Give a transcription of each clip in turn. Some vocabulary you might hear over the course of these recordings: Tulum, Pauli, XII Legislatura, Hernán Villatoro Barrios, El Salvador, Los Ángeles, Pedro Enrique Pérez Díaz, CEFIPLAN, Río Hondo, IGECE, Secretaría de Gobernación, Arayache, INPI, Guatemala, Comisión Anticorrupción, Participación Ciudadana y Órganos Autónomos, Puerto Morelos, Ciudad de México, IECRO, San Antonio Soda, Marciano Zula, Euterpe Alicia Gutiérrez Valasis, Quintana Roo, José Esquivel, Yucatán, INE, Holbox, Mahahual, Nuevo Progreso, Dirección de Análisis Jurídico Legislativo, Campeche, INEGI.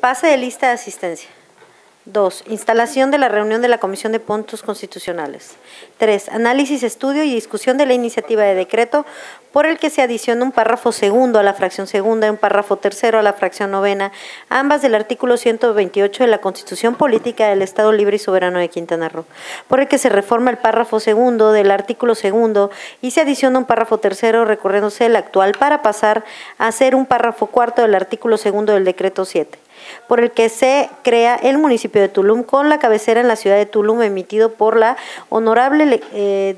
Pase de lista de asistencia. 2. Instalación de la reunión de la Comisión de Puntos Constitucionales. 3. Análisis, estudio y discusión de la iniciativa de decreto por el que se adiciona un párrafo segundo a la fracción segunda y un párrafo tercero a la fracción novena, ambas del artículo 128 de la Constitución Política del Estado Libre y Soberano de Quintana Roo, por el que se reforma el párrafo segundo del artículo segundo y se adiciona un párrafo tercero recorriéndose el actual para pasar a ser un párrafo cuarto del artículo segundo del decreto 7. Por el que se crea el municipio de Tulum con la cabecera en la ciudad de Tulum, emitido por la Honorable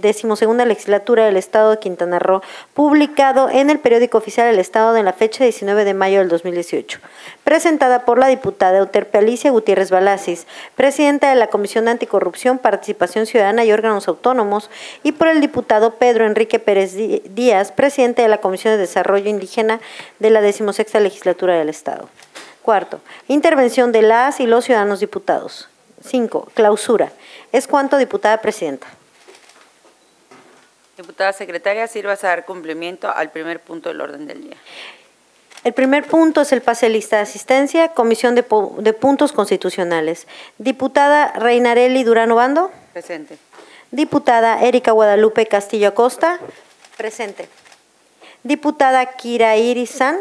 12ª Legislatura del Estado de Quintana Roo, publicado en el Periódico Oficial del Estado en la fecha 19 de mayo del 2018. Presentada por la diputada Euterpe Alicia Gutiérrez Valasis, presidenta de la Comisión de Anticorrupción, Participación Ciudadana y Órganos Autónomos, y por el diputado Pedro Enrique Pérez Díaz, presidente de la Comisión de Desarrollo Indígena de la 16ª Legislatura del Estado. 4. Intervención de las y los ciudadanos diputados. 5. Clausura. Es cuanto, diputada presidenta. Diputada secretaria, sírvase a dar cumplimiento al primer punto del orden del día. El primer punto es el pase de lista de asistencia, Comisión de Puntos Constitucionales. Diputada Reinarelli Durán Obando. Presente. Diputada Erika Guadalupe Castillo Acosta. Presente. Diputada Kira Iris San.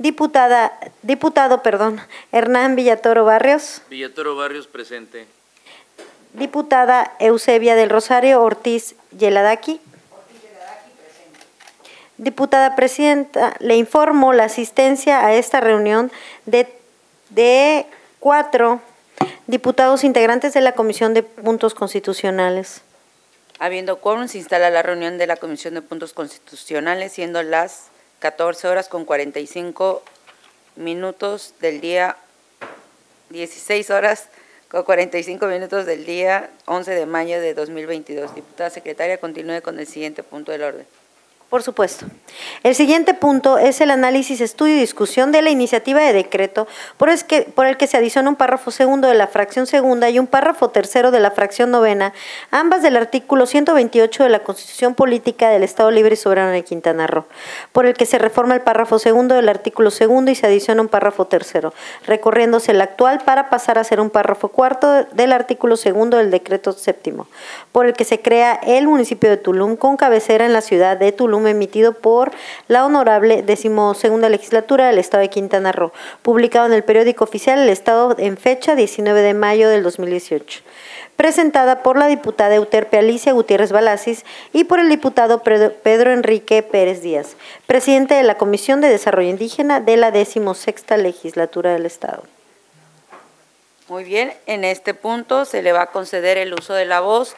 Diputado, Hernán Villatoro Barrios. Villatoro Barrios, presente. Diputada Eusebia del Rosario Ortiz Yeladaki. Ortiz Yeladaki, presente. Diputada presidenta, le informo la asistencia a esta reunión de 4 diputados integrantes de la Comisión de Puntos Constitucionales. Habiendo quórum, se instala la reunión de la Comisión de Puntos Constitucionales, siendo las 14 horas con 45 minutos del día, 16 horas con 45 minutos del día 11 de mayo de 2022. Diputada secretaria, continúe con el siguiente punto del orden. Por supuesto. El siguiente punto es el análisis, estudio y discusión de la iniciativa de decreto por el que se adiciona un párrafo segundo de la fracción segunda y un párrafo tercero de la fracción novena, ambas del artículo 128 de la Constitución Política del Estado Libre y Soberano de Quintana Roo, por el que se reforma el párrafo segundo del artículo segundo y se adiciona un párrafo tercero, recorriéndose el actual para pasar a ser un párrafo cuarto del artículo segundo del decreto séptimo, por el que se crea el municipio de Tulum con cabecera en la ciudad de Tulum, emitido por la Honorable 12ª Legislatura del Estado de Quintana Roo, publicado en el Periódico Oficial del Estado en fecha 19 de mayo del 2018. Presentada por la diputada Euterpe Alicia Gutiérrez Valasis y por el diputado Pedro Enrique Pérez Díaz, presidente de la Comisión de Desarrollo Indígena de la 16ª Legislatura del Estado. Muy bien, en este punto se le va a conceder el uso de la voz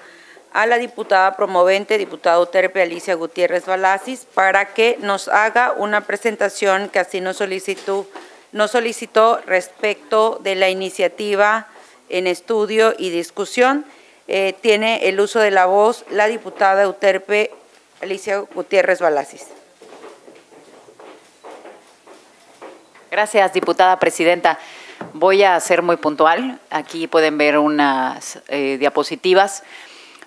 a la diputada promovente, diputada Euterpe Alicia Gutiérrez Valasis, para que nos haga una presentación que así nos solicitó respecto de la iniciativa en estudio y discusión. Tiene el uso de la voz la diputada Euterpe Alicia Gutiérrez Valasis. Gracias, diputada presidenta. Voy a ser muy puntual. Aquí pueden ver unas diapositivas.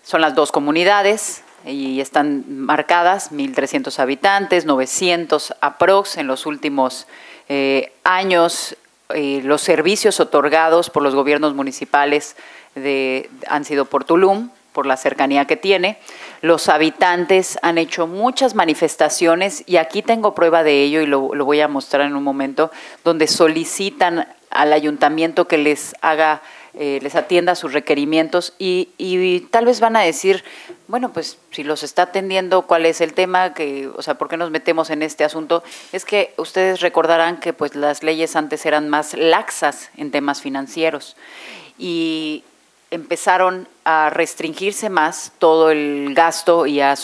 Son las dos comunidades y están marcadas, 1.300 habitantes, 900 aprox en los últimos años. Los servicios otorgados por los gobiernos municipales han sido por Tulum, por la cercanía que tiene. Los habitantes han hecho muchas manifestaciones y aquí tengo prueba de ello y lo voy a mostrar en un momento, donde solicitan al ayuntamiento que les haga les atienda sus requerimientos y tal vez van a decir, bueno, pues si los está atendiendo, ¿cuál es el tema? O sea, ¿por qué nos metemos en este asunto? Es que ustedes recordarán que pues las leyes antes eran más laxas en temas financieros y empezaron a restringirse más todo el gasto y a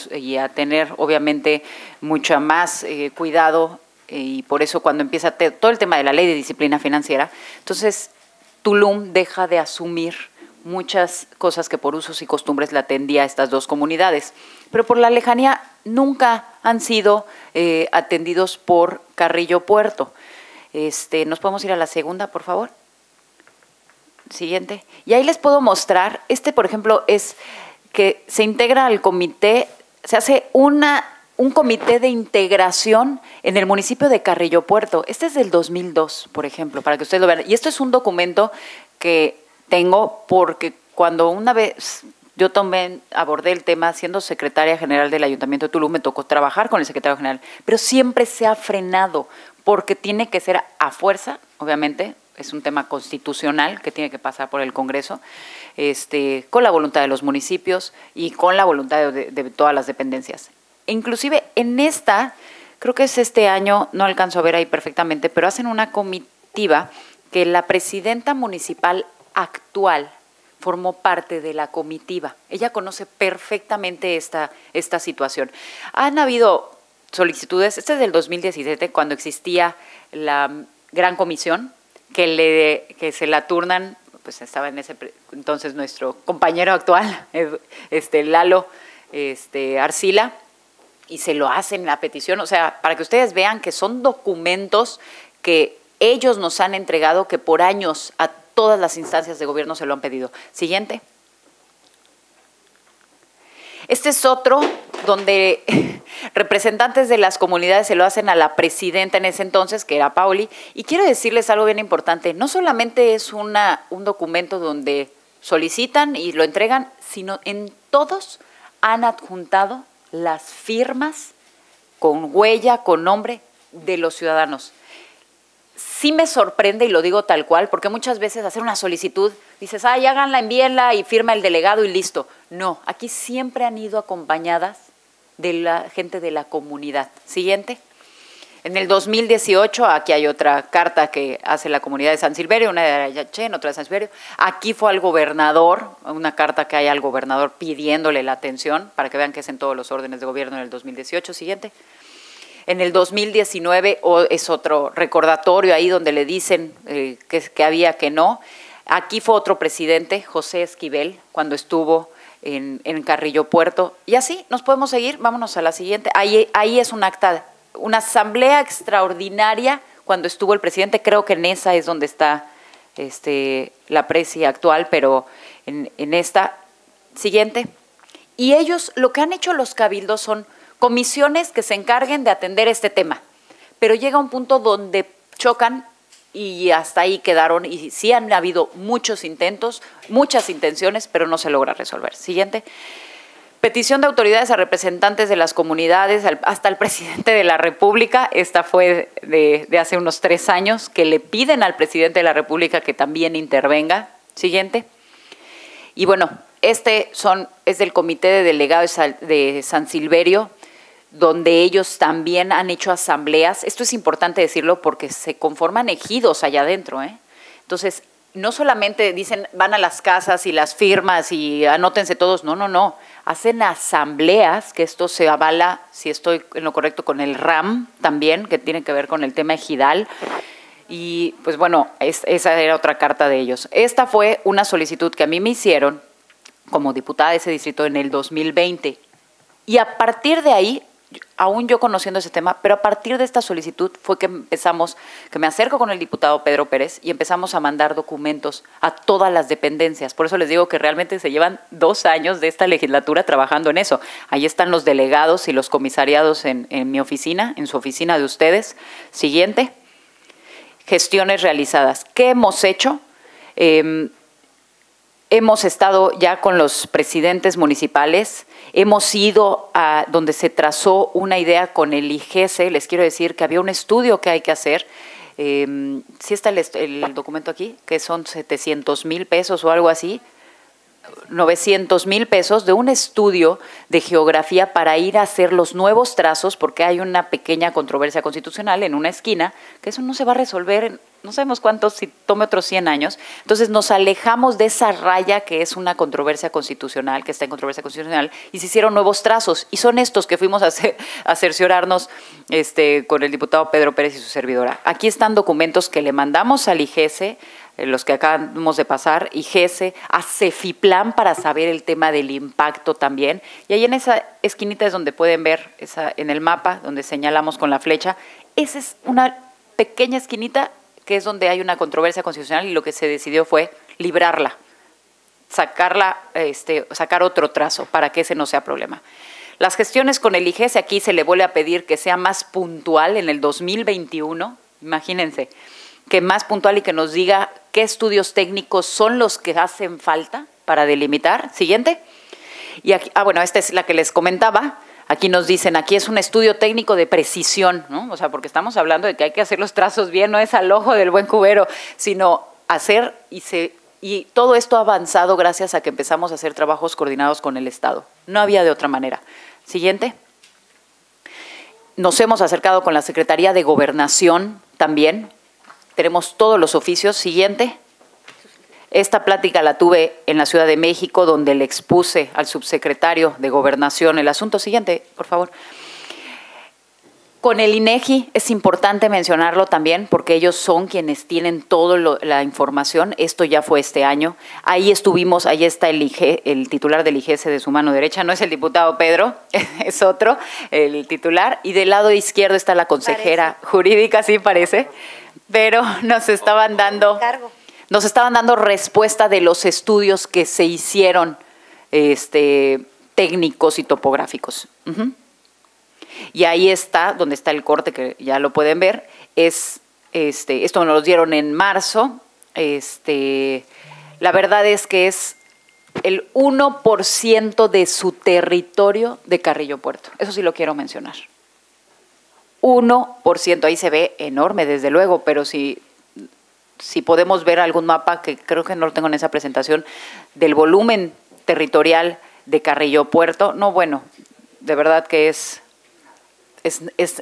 tener obviamente mucho más cuidado y por eso cuando empieza todo el tema de la ley de disciplina financiera, entonces Tulum deja de asumir muchas cosas que por usos y costumbres la atendía a estas dos comunidades, pero por la lejanía nunca han sido atendidos por Carrillo Puerto. ¿Nos podemos ir a la segunda, por favor? Siguiente. Y ahí les puedo mostrar, por ejemplo, es que se integra al comité, se hace una un comité de integración en el municipio de Carrillo Puerto. Este es del 2002, por ejemplo, para que ustedes lo vean. Y esto es un documento que tengo porque cuando una vez yo abordé el tema siendo secretaria general del Ayuntamiento de Tulum, me tocó trabajar con el secretario general, pero siempre se ha frenado porque tiene que ser a fuerza, obviamente, es un tema constitucional que tiene que pasar por el Congreso, con la voluntad de los municipios y con la voluntad de todas las dependencias. Inclusive en esta, creo que es este año, no alcanzo a ver ahí perfectamente, pero hacen una comitiva que la presidenta municipal actual formó parte de la comitiva. Ella conoce perfectamente esta situación. Han habido solicitudes, este es del 2017, cuando existía la Gran Comisión, que se la turnan, pues estaba en ese entonces nuestro compañero actual, Lalo Arcila, y se lo hacen la petición, o sea, para que ustedes vean que son documentos que ellos nos han entregado, que por años a todas las instancias de gobierno se lo han pedido. Siguiente. Este es otro donde representantes de las comunidades se lo hacen a la presidenta en ese entonces, que era Pauli, y quiero decirles algo bien importante, no solamente es un documento donde solicitan y lo entregan, sino en todos han adjuntado las firmas con huella, con nombre de los ciudadanos. Sí me sorprende, y lo digo tal cual, porque muchas veces hacer una solicitud, dices, ay, háganla, envíenla y firma el delegado y listo. No, aquí siempre han ido acompañadas de la gente de la comunidad. Siguiente. En el 2018, aquí hay otra carta que hace la comunidad de San Silverio, una de Arayache, otra de San Silverio. Aquí fue al gobernador, una carta que hay al gobernador pidiéndole la atención, para que vean que es en todos los órdenes de gobierno en el 2018. Siguiente. En el 2019 es otro recordatorio ahí donde le dicen que había que no. Aquí fue otro presidente, José Esquivel, cuando estuvo en Carrillo Puerto. Y así nos podemos seguir. Vámonos a la siguiente. Ahí es un acta, una asamblea extraordinaria cuando estuvo el presidente. Creo que en esa es donde está la presi actual, pero en esta siguiente. Y ellos, lo que han hecho los cabildos son comisiones que se encarguen de atender este tema. Pero llega un punto donde chocan y hasta ahí quedaron, y sí han habido muchos intentos, muchas intenciones, pero no se logra resolver. Siguiente. Petición de autoridades a representantes de las comunidades, hasta el presidente de la República. Esta fue de hace unos 3 años, que le piden al presidente de la República que también intervenga. Siguiente. Y bueno, es del Comité de Delegados de San Silverio, donde ellos también han hecho asambleas. Esto es importante decirlo porque se conforman ejidos allá adentro, ¿eh? Entonces, no solamente dicen van a las casas y las firmas y anótense todos, no. Hacen asambleas, que esto se avala, si estoy en lo correcto, con el RAM también, que tiene que ver con el tema ejidal. Y pues bueno, esa era otra carta de ellos. Esta fue una solicitud que a mí me hicieron como diputada de ese distrito en el 2020. Y a partir de ahí, aún yo conociendo ese tema, pero a partir de esta solicitud fue que me acerco con el diputado Pedro Pérez y empezamos a mandar documentos a todas las dependencias. Por eso les digo que realmente se llevan 2 años de esta legislatura trabajando en eso. Ahí están los delegados y los comisariados en mi oficina, en su oficina de ustedes. Siguiente. Gestiones realizadas. ¿Qué hemos hecho? Hemos estado ya con los presidentes municipales, hemos ido a donde se trazó una idea con el IGECE. Les quiero decir que había un estudio que hay que hacer. ¿Sí está el documento aquí? Que son 700,000 pesos o algo así, 900,000 pesos de un estudio de geografía para ir a hacer los nuevos trazos, porque hay una pequeña controversia constitucional en una esquina, que eso no se va a resolver en no sabemos cuántos, si tome otros 100 años. Entonces nos alejamos de esa raya que es una controversia constitucional, que está en controversia constitucional, y se hicieron nuevos trazos. Y son estos que fuimos a cerciorarnos con el diputado Pedro Pérez y su servidora. Aquí están documentos que le mandamos al IGECE, los que acabamos de pasar, IGECE, a CEFIPLAN para saber el tema del impacto también. Y ahí en esa esquinita es donde pueden ver, en el mapa, donde señalamos con la flecha. Esa es una pequeña esquinita que es donde hay una controversia constitucional y lo que se decidió fue librarla, sacar otro trazo para que ese no sea problema. Las gestiones con el IGECE, aquí se le vuelve a pedir que sea más puntual en el 2021, imagínense, que más puntual y que nos diga qué estudios técnicos son los que hacen falta para delimitar. Siguiente. Y aquí, bueno, esta es la que les comentaba. Aquí nos dicen, aquí es un estudio técnico de precisión, ¿no? O sea, porque estamos hablando de que hay que hacer los trazos bien, no es al ojo del buen cubero, sino hacer y todo esto ha avanzado gracias a que empezamos a hacer trabajos coordinados con el Estado. No había de otra manera. Siguiente. Nos hemos acercado con la Secretaría de Gobernación también. Tenemos todos los oficios. Siguiente. Esta plática la tuve en la Ciudad de México, donde le expuse al subsecretario de Gobernación el asunto. Siguiente, por favor. Con el INEGI es importante mencionarlo también, porque ellos son quienes tienen toda la información. Esto ya fue este año. Ahí estuvimos, ahí está el titular del IGECE de su mano derecha. No es el diputado Pedro, es otro, el titular. Y del lado izquierdo está la consejera jurídica, sí parece, pero nos estaban dando… Nos estaban dando respuesta de los estudios que se hicieron técnicos y topográficos. Y ahí está, donde está el corte, que ya lo pueden ver, es esto nos lo dieron en marzo. La verdad es que es el 1% de su territorio de Carrillo Puerto. Eso sí lo quiero mencionar. 1%, ahí se ve enorme, desde luego, pero si podemos ver algún mapa, que creo que no lo tengo en esa presentación, del volumen territorial de Carrillo Puerto, no, bueno, de verdad que es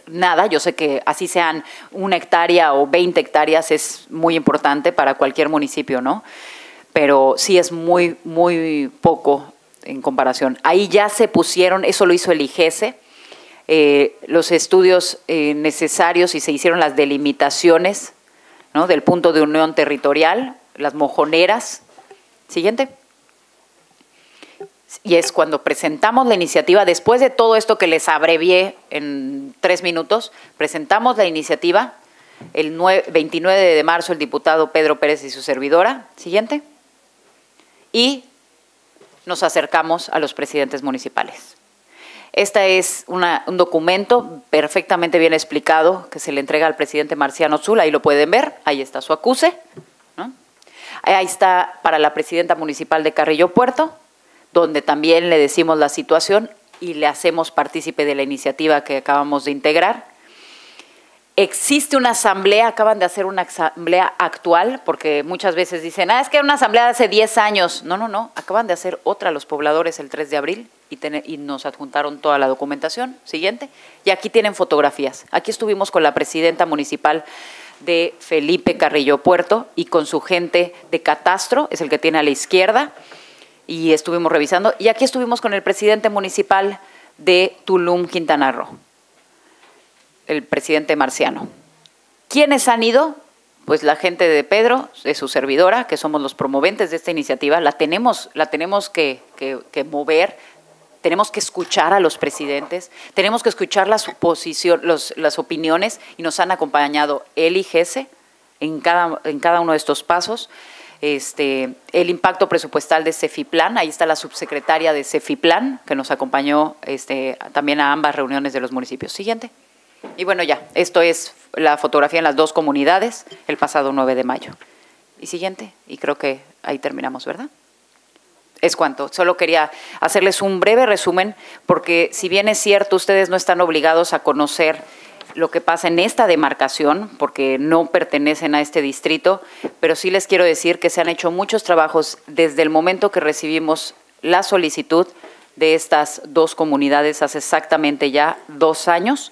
nada. Yo sé que así sean 1 hectárea o 20 hectáreas es muy importante para cualquier municipio, ¿no? Pero sí es muy, muy poco en comparación. Ahí ya se pusieron, eso lo hizo el IGECE, los estudios necesarios, y se hicieron las delimitaciones, ¿no? Del punto de unión territorial, las mojoneras. Siguiente. Y es cuando presentamos la iniciativa, después de todo esto que les abrevié en 3 minutos, presentamos la iniciativa el 29 de marzo, el diputado Pedro Pérez y su servidora. Siguiente. Y nos acercamos a los presidentes municipales. Este es un documento perfectamente bien explicado que se le entrega al presidente Marciano Zula, ahí lo pueden ver, ahí está su acuse, ¿no? Ahí está para la presidenta municipal de Carrillo Puerto, donde también le decimos la situación y le hacemos partícipe de la iniciativa que acabamos de integrar. Existe una asamblea, acaban de hacer una asamblea actual, porque muchas veces dicen, es que era una asamblea de hace 10 años. No, no, no, acaban de hacer otra los pobladores el 3 de abril. Y nos adjuntaron toda la documentación. Siguiente. Y aquí tienen fotografías. Aquí estuvimos con la presidenta municipal de Felipe Carrillo Puerto y con su gente de Catastro, es el que tiene a la izquierda, y estuvimos revisando. Y aquí estuvimos con el presidente municipal de Tulum, Quintana Roo, el presidente Marciano. ¿Quiénes han ido? Pues la gente de Pedro, de su servidora, que somos los promoventes de esta iniciativa, la tenemos que mover. Tenemos que escuchar a los presidentes, tenemos que escuchar las opiniones, y nos han acompañado el IGECE en cada uno de estos pasos. El impacto presupuestal de CEFIPLAN, ahí está la subsecretaria de CEFIPLAN, que nos acompañó también a ambas reuniones de los municipios. Siguiente. Y bueno, ya, esto es la fotografía en las dos comunidades el pasado 9 de mayo. Y siguiente, y creo que ahí terminamos, ¿verdad? Es cuanto. Solo quería hacerles un breve resumen, porque si bien es cierto, ustedes no están obligados a conocer lo que pasa en esta demarcación, porque no pertenecen a este distrito, pero sí les quiero decir que se han hecho muchos trabajos desde el momento que recibimos la solicitud de estas dos comunidades hace exactamente ya 2 años,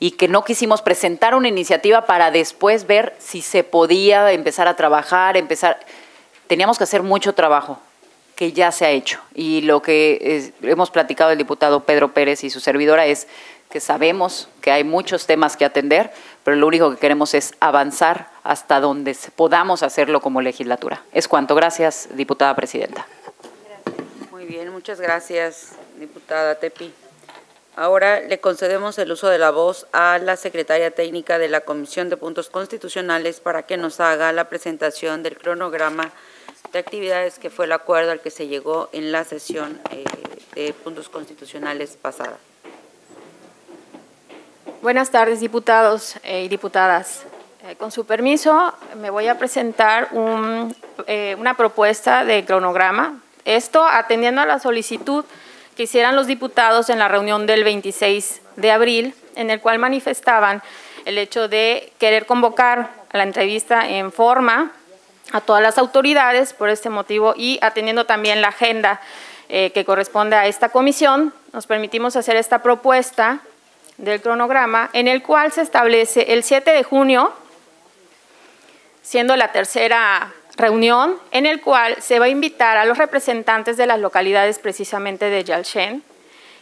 y que no quisimos presentar una iniciativa para después ver si se podía empezar a trabajar, Teníamos que hacer mucho trabajo, que ya se ha hecho. Y lo que hemos platicado el diputado Pedro Pérez y su servidora es que sabemos que hay muchos temas que atender, pero lo único que queremos es avanzar hasta donde podamos hacerlo como legislatura. Es cuanto. Gracias, diputada presidenta. Muy bien, muchas gracias, diputada Tepi. Ahora le concedemos el uso de la voz a la secretaria técnica de la Comisión de Puntos Constitucionales para que nos haga la presentación del cronograma de actividades que fue el acuerdo al que se llegó en la sesión puntos constitucionales pasada. Buenas tardes, diputados y diputadas. Con su permiso, me voy a presentar una propuesta de cronograma. Esto atendiendo a la solicitud que hicieran los diputados en la reunión del 26 de abril, en el cual manifestaban el hecho de querer convocar a la entrevista en forma a todas las autoridades por este motivo, y atendiendo también la agenda que corresponde a esta comisión, nos permitimos hacer esta propuesta del cronograma, en el cual se establece el 7 de junio, siendo la tercera reunión, en el cual se va a invitar a los representantes de las localidades precisamente de Yalchen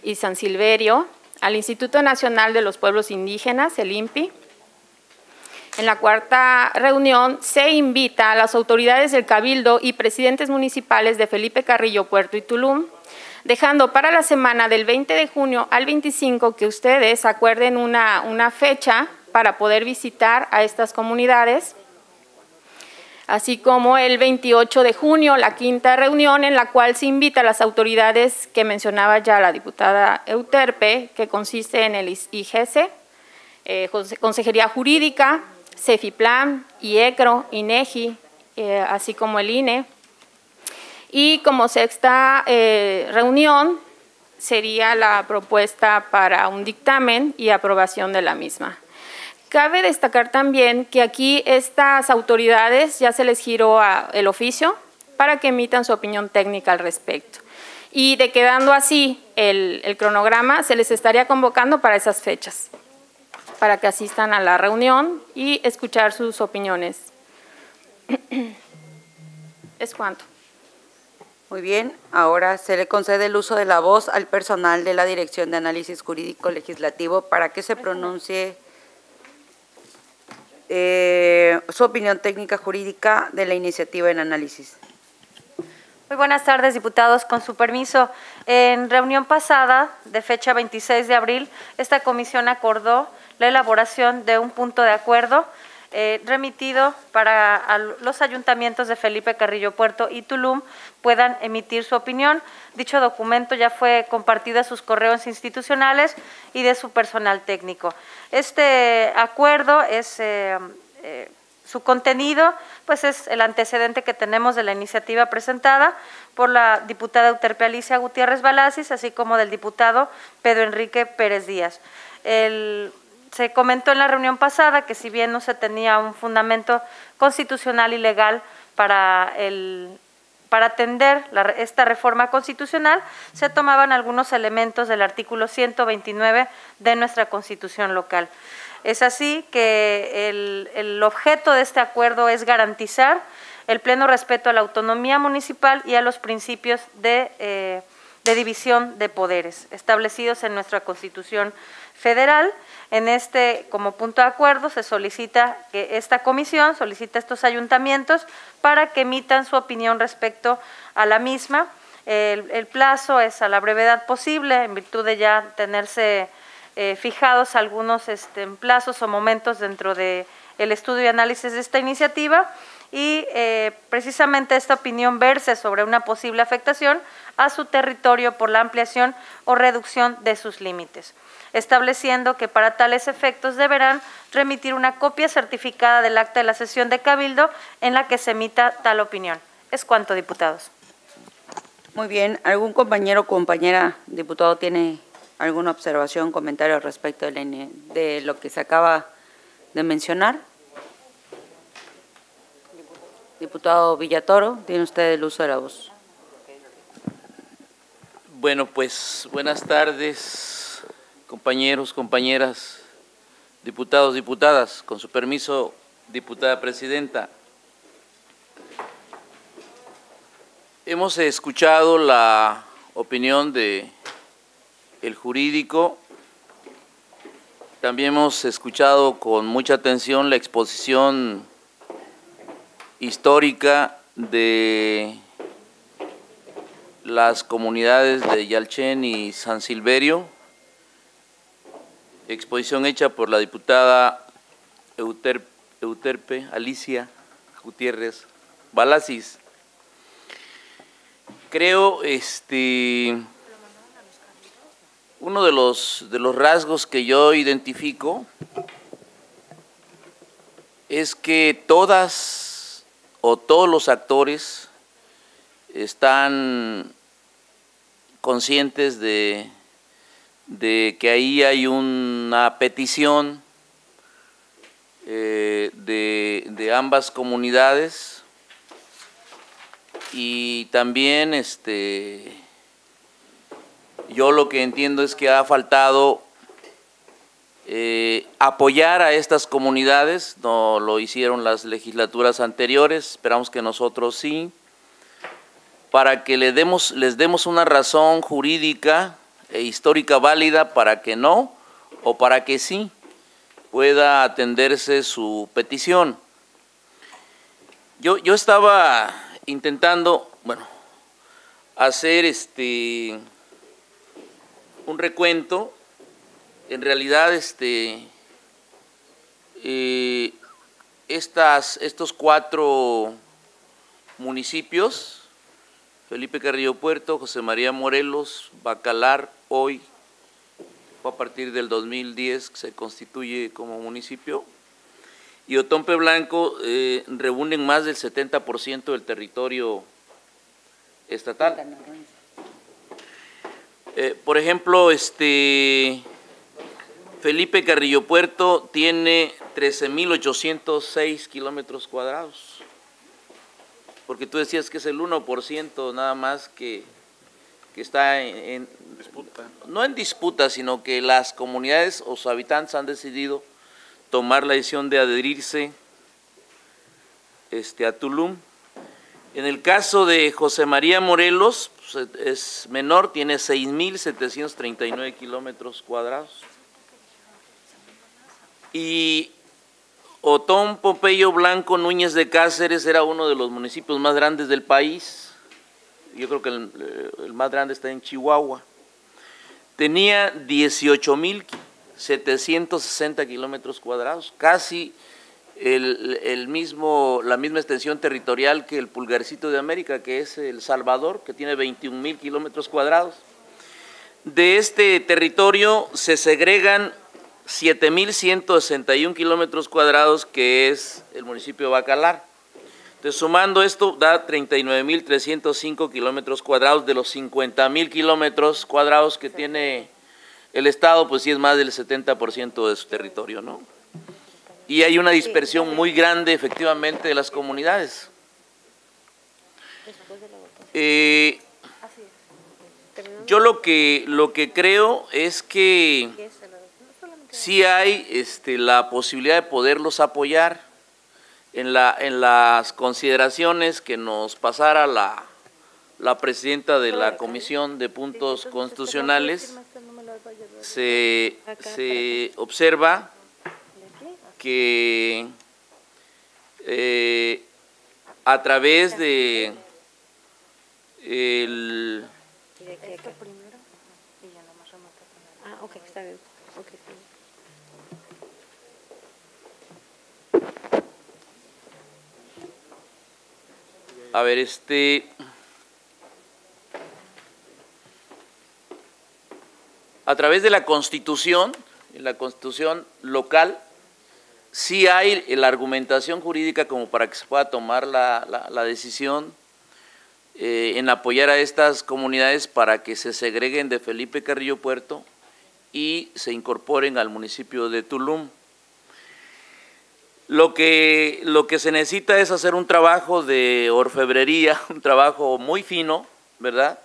y San Silverio, al Instituto Nacional de los Pueblos Indígenas, el INPI. En la cuarta reunión se invita a las autoridades del Cabildo y presidentes municipales de Felipe Carrillo Puerto y Tulum, dejando para la semana del 20 de junio al 25 que ustedes acuerden una fecha para poder visitar a estas comunidades, así como el 28 de junio, la quinta reunión, en la cual se invita a las autoridades que mencionaba ya la diputada Euterpe, que consiste en el IGECE, Consejería Jurídica, CEFIPLAN, IECRO, INEGI, así como el INE. Y como sexta reunión sería la propuesta para un dictamen y aprobación de la misma. Cabe destacar también que aquí estas autoridades ya se les giró el oficio para que emitan su opinión técnica al respecto. Y de quedando así el cronograma, se les estaría convocando para esas fechas, para que asistan a la reunión y escuchar sus opiniones. ¿Es cuánto? Muy bien, ahora se le concede el uso de la voz al personal de la Dirección de Análisis Jurídico Legislativo para que se pronuncie su opinión técnica jurídica de la iniciativa en análisis. Muy buenas tardes, diputados. Con su permiso, en reunión pasada, de fecha 26 de abril, esta comisión acordó la elaboración de un punto de acuerdo remitido para los ayuntamientos de Felipe Carrillo Puerto y Tulum puedan emitir su opinión. Dicho documento ya fue compartido a sus correos institucionales y de su personal técnico. Este acuerdo es… su contenido, pues es el antecedente que tenemos de la iniciativa presentada por la diputada Euterpe Alicia Gutiérrez Valasis, así como del diputado Pedro Enrique Pérez Díaz. Se comentó en la reunión pasada que si bien no se tenía un fundamento constitucional y legal para atender esta reforma constitucional, se tomaban algunos elementos del artículo 129 de nuestra Constitución local. Es así que el objeto de este acuerdo es garantizar el pleno respeto a la autonomía municipal y a los principios de división de poderes establecidos en nuestra Constitución Federal. En este, como punto de acuerdo, se solicita que esta comisión solicita a estos ayuntamientos para que emitan su opinión respecto a la misma. El plazo es a la brevedad posible, en virtud de ya tenerse fijados algunos plazos o momentos dentro del estudio y análisis de esta iniciativa, y precisamente esta opinión verse sobre una posible afectación a su territorio por la ampliación o reducción de sus límites, estableciendo que para tales efectos deberán remitir una copia certificada del acta de la sesión de Cabildo en la que se emita tal opinión. Es cuanto, diputados. Muy bien. ¿Algún compañero o compañera diputado tiene alguna observación, comentario respecto de lo que se acaba de mencionar? Diputado Villatoro, tiene usted el uso de la voz. Bueno, pues buenas tardes, compañeros, compañeras, diputados, diputadas. Con su permiso, diputada presidenta. Hemos escuchado la opinión del jurídico. También hemos escuchado con mucha atención la exposición histórica de las comunidades de Yalchen y San Silverio. Exposición hecha por la diputada Euterpe Alicia Gutiérrez Valasis. Creo Uno de los rasgos que yo identifico es que todas o todos los actores están conscientes de que ahí hay una petición de ambas comunidades y también yo lo que entiendo es que ha faltado apoyar a estas comunidades. No lo hicieron las legislaturas anteriores, esperamos que nosotros sí, para que les demos una razón jurídica e histórica válida para que no o para que sí pueda atenderse su petición. Yo estaba intentando, bueno, hacer un recuento. En realidad, estos cuatro municipios, Felipe Carrillo Puerto, José María Morelos, Bacalar, hoy, a partir del 2010 que se constituye como municipio, y Othón P. Blanco reúnen más del 70% del territorio estatal. Por ejemplo, Felipe Carrillo Puerto tiene 13,806 kilómetros cuadrados, porque tú decías que es el 1% nada más que está en disputa. No en disputa, sino que las comunidades o sus habitantes han decidido tomar la decisión de adherirse a Tulum. En el caso de José María Morelos, pues es menor, tiene 6,739 kilómetros cuadrados. Y Othón Pompeyo Blanco Núñez de Cáceres era uno de los municipios más grandes del país. Yo creo que el más grande está en Chihuahua. Tenía 18,760 kilómetros cuadrados, casi la misma extensión territorial que el pulgarcito de América, que es El Salvador, que tiene 21,000 kilómetros cuadrados. De este territorio se segregan 7,161 kilómetros cuadrados, que es el municipio de Bacalar. Entonces, sumando esto, da 39,305 kilómetros cuadrados de los 50,000 kilómetros cuadrados que tiene el Estado, pues sí es más del 70% de su territorio, ¿no? Y hay una dispersión muy grande, efectivamente, de las comunidades. Yo lo que creo es que sí hay la posibilidad de poderlos apoyar. En las consideraciones que nos pasara la presidenta de la Comisión de Puntos Constitucionales, se observa que a través de a través de la Constitución, en la Constitución local, sí hay la argumentación jurídica como para que se pueda tomar la decisión en apoyar a estas comunidades para que se segreguen de Felipe Carrillo Puerto y se incorporen al municipio de Tulum. Lo que se necesita es hacer un trabajo de orfebrería, un trabajo muy fino, ¿verdad?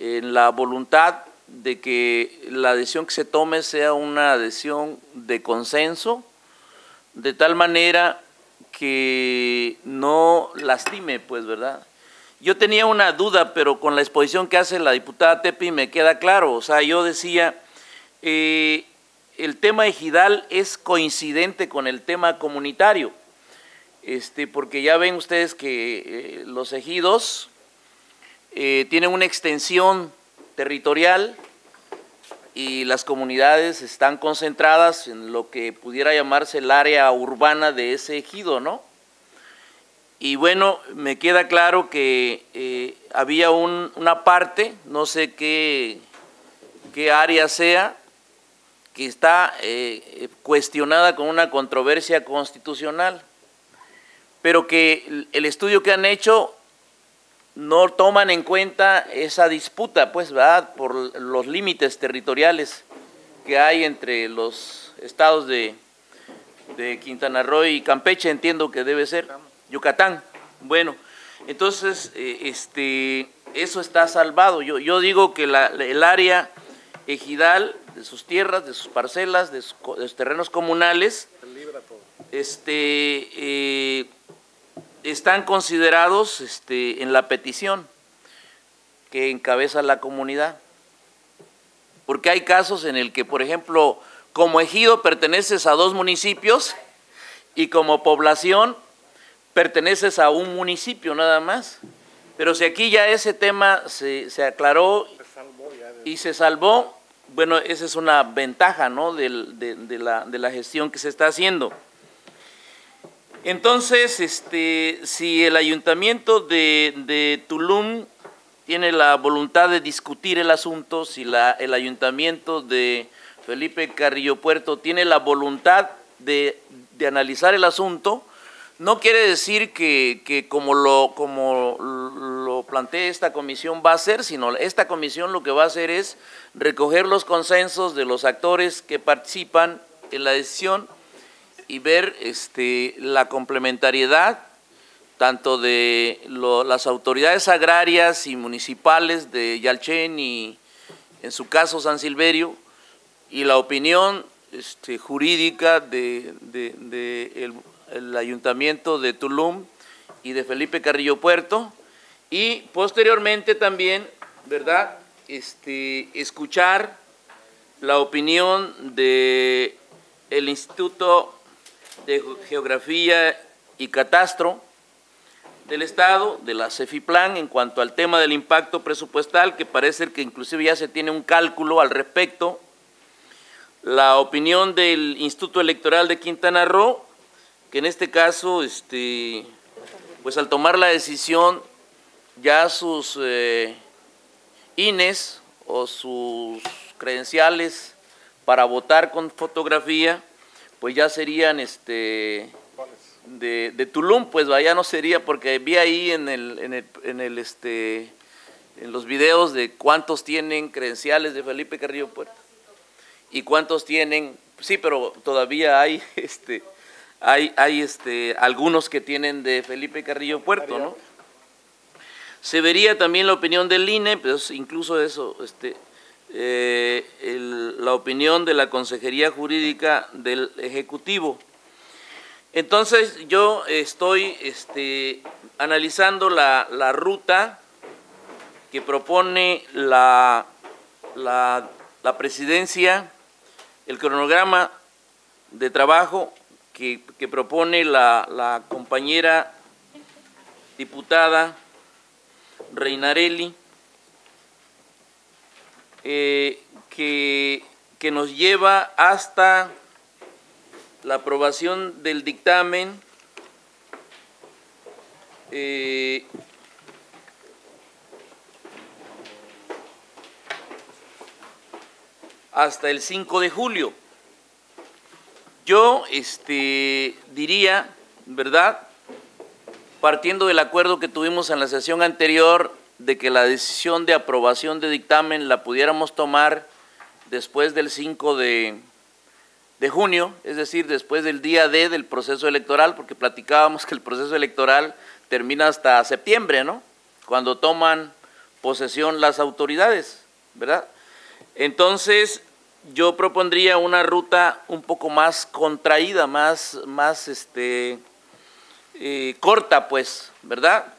En la voluntad de que la decisión que se tome sea una decisión de consenso, de tal manera que no lastime, pues, ¿verdad? Yo tenía una duda, pero con la exposición que hace la diputada Tepi me queda claro. O sea, yo decía… el tema ejidal es coincidente con el tema comunitario, porque ya ven ustedes que los ejidos tienen una extensión territorial y las comunidades están concentradas en lo que pudiera llamarse el área urbana de ese ejido, ¿no? Y bueno, me queda claro que había una parte, no sé qué qué área sea, que está cuestionada con una controversia constitucional, pero que el estudio que han hecho no toman en cuenta esa disputa, pues, ¿verdad?, por los límites territoriales que hay entre los estados de Quintana Roo y Campeche, entiendo que debe ser, Yucatán. Bueno, entonces, eso está salvado. Yo digo que el área ejidal de sus tierras, de sus parcelas, de sus terrenos comunales, están considerados en la petición que encabeza la comunidad. Porque hay casos en el que, por ejemplo, como ejido perteneces a dos municipios y como población perteneces a un municipio nada más. Pero si aquí ya ese tema se aclaró y se salvó, bueno, esa es una ventaja, ¿no?, de la gestión que se está haciendo. Entonces, si el ayuntamiento de Tulum tiene la voluntad de discutir el asunto, si el ayuntamiento de Felipe Carrillo Puerto tiene la voluntad de analizar el asunto, no quiere decir que como lo plantea esta comisión va a hacer, sino esta comisión lo que va a hacer es recoger los consensos de los actores que participan en la decisión y ver la complementariedad tanto de las autoridades agrarias y municipales de Yalchen y, en su caso, San Silverio, y la opinión jurídica del Ayuntamiento de Tulum y de Felipe Carrillo Puerto, y posteriormente también, ¿verdad?, escuchar la opinión de el Instituto de Geografía y Catastro del Estado, de la CEFIPLAN, en cuanto al tema del impacto presupuestal, que parece que inclusive ya se tiene un cálculo al respecto, la opinión del Instituto Electoral de Quintana Roo, que en este caso, pues al tomar la decisión, ya sus INEs o sus credenciales para votar con fotografía, pues ya serían de Tulum, pues ya no sería, porque vi ahí en los videos de cuántos tienen credenciales de Felipe Carrillo Puerto y cuántos tienen, sí, pero todavía hay algunos que tienen de Felipe Carrillo Puerto, ¿no? Se vería también la opinión del INE, pues incluso eso, la opinión de la Consejería Jurídica del Ejecutivo. Entonces, yo estoy analizando la ruta que propone la presidencia, el cronograma de trabajo que propone la compañera diputada Reinarelli, que nos lleva hasta la aprobación del dictamen hasta el 5 de julio. Yo diría, ¿verdad?, partiendo del acuerdo que tuvimos en la sesión anterior, de que la decisión de aprobación de dictamen la pudiéramos tomar después del 5 de junio, es decir, después del día D del proceso electoral, porque platicábamos que el proceso electoral termina hasta septiembre, ¿no?, cuando toman posesión las autoridades, ¿verdad? Entonces, yo propondría una ruta un poco más contraída, más corta, pues, ¿verdad?,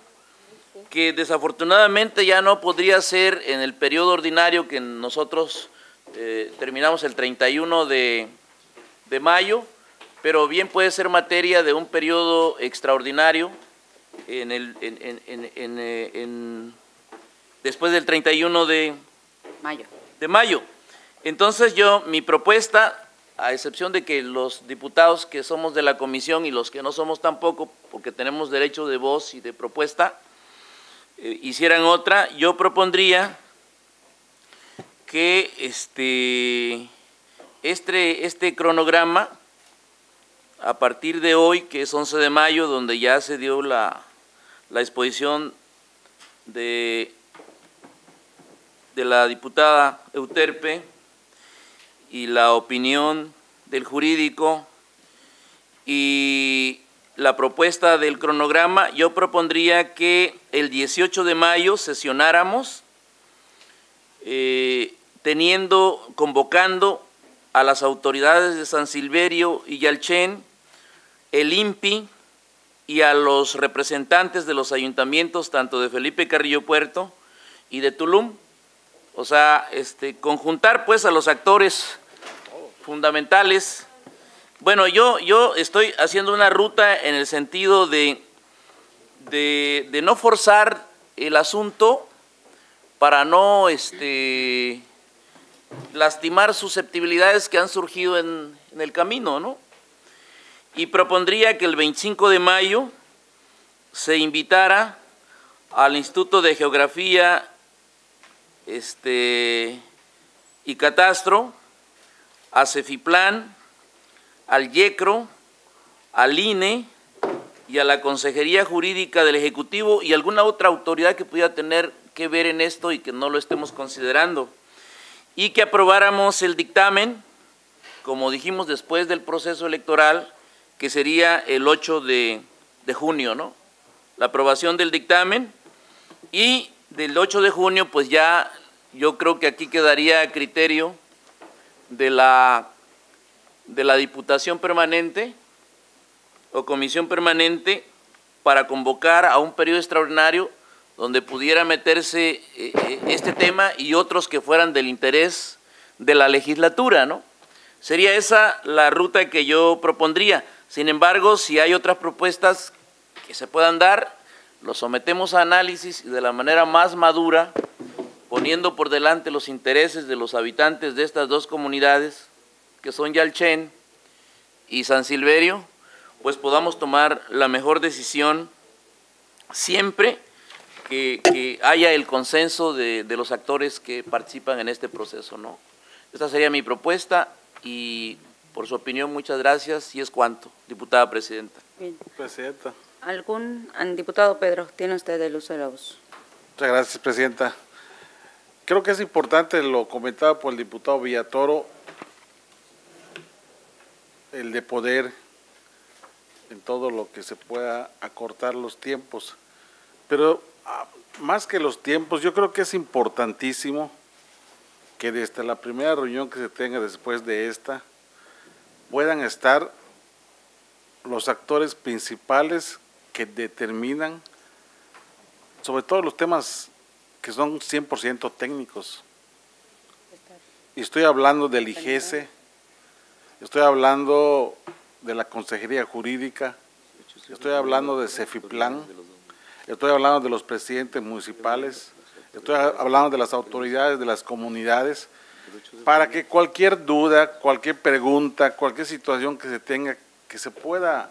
que desafortunadamente ya no podría ser en el periodo ordinario que nosotros terminamos el 31 de mayo, pero bien puede ser materia de un periodo extraordinario después del 31 de mayo. Entonces, mi propuesta, a excepción de que los diputados que somos de la comisión y los que no somos tampoco, porque tenemos derecho de voz y de propuesta, hicieran otra, yo propondría que este cronograma, a partir de hoy, que es 11 de mayo, donde ya se dio la exposición de la diputada Euterpe y la opinión del jurídico y la propuesta del cronograma, yo propondría que el 18 de mayo sesionáramos convocando a las autoridades de San Silverio y Yalchen, el INPI y a los representantes de los ayuntamientos, tanto de Felipe Carrillo Puerto y de Tulum. O sea, conjuntar pues a los actores fundamentales. Bueno, yo estoy haciendo una ruta en el sentido de no forzar el asunto para no lastimar susceptibilidades que han surgido en el camino, ¿no? Y propondría que el 25 de mayo se invitara al Instituto de Geografía y Catastro, a CEFIPLAN, al IECRO, al INE y a la Consejería Jurídica del Ejecutivo y alguna otra autoridad que pudiera tener que ver en esto y que no lo estemos considerando, y que aprobáramos el dictamen, como dijimos, después del proceso electoral, que sería el 8 de junio, ¿no? La aprobación del dictamen, y del 8 de junio, pues ya yo creo que aquí quedaría a criterio de la Diputación Permanente o Comisión Permanente para convocar a un periodo extraordinario donde pudiera meterse este tema y otros que fueran del interés de la legislatura, ¿no? Sería esa la ruta que yo propondría. Sin embargo, si hay otras propuestas que se puedan dar, lo sometemos a análisis de la manera más madura, poniendo por delante los intereses de los habitantes de estas dos comunidades, que son Yalchen y San Silverio, pues podamos tomar la mejor decisión siempre que haya el consenso de los actores que participan en este proceso, ¿no? Esta sería mi propuesta y por su opinión, muchas gracias. Y es cuanto, diputada presidenta. Bien. Presidenta. ¿Algún diputado Pedro? Tiene usted el uso de la voz. Muchas gracias, presidenta. Creo que es importante lo comentado por el diputado Villatoro, el de poder en todo lo que se pueda acortar los tiempos. Pero más que los tiempos, yo creo que es importantísimo que desde la primera reunión que se tenga después de esta, puedan estar los actores principales que determinan, sobre todo los temas que son 100% técnicos. Y estoy hablando del IGECE, estoy hablando de la Consejería Jurídica, estoy hablando de CEFIPLAN, estoy hablando de los presidentes municipales, estoy hablando de las autoridades de las comunidades, para que cualquier duda, cualquier pregunta, cualquier situación que se tenga, que se pueda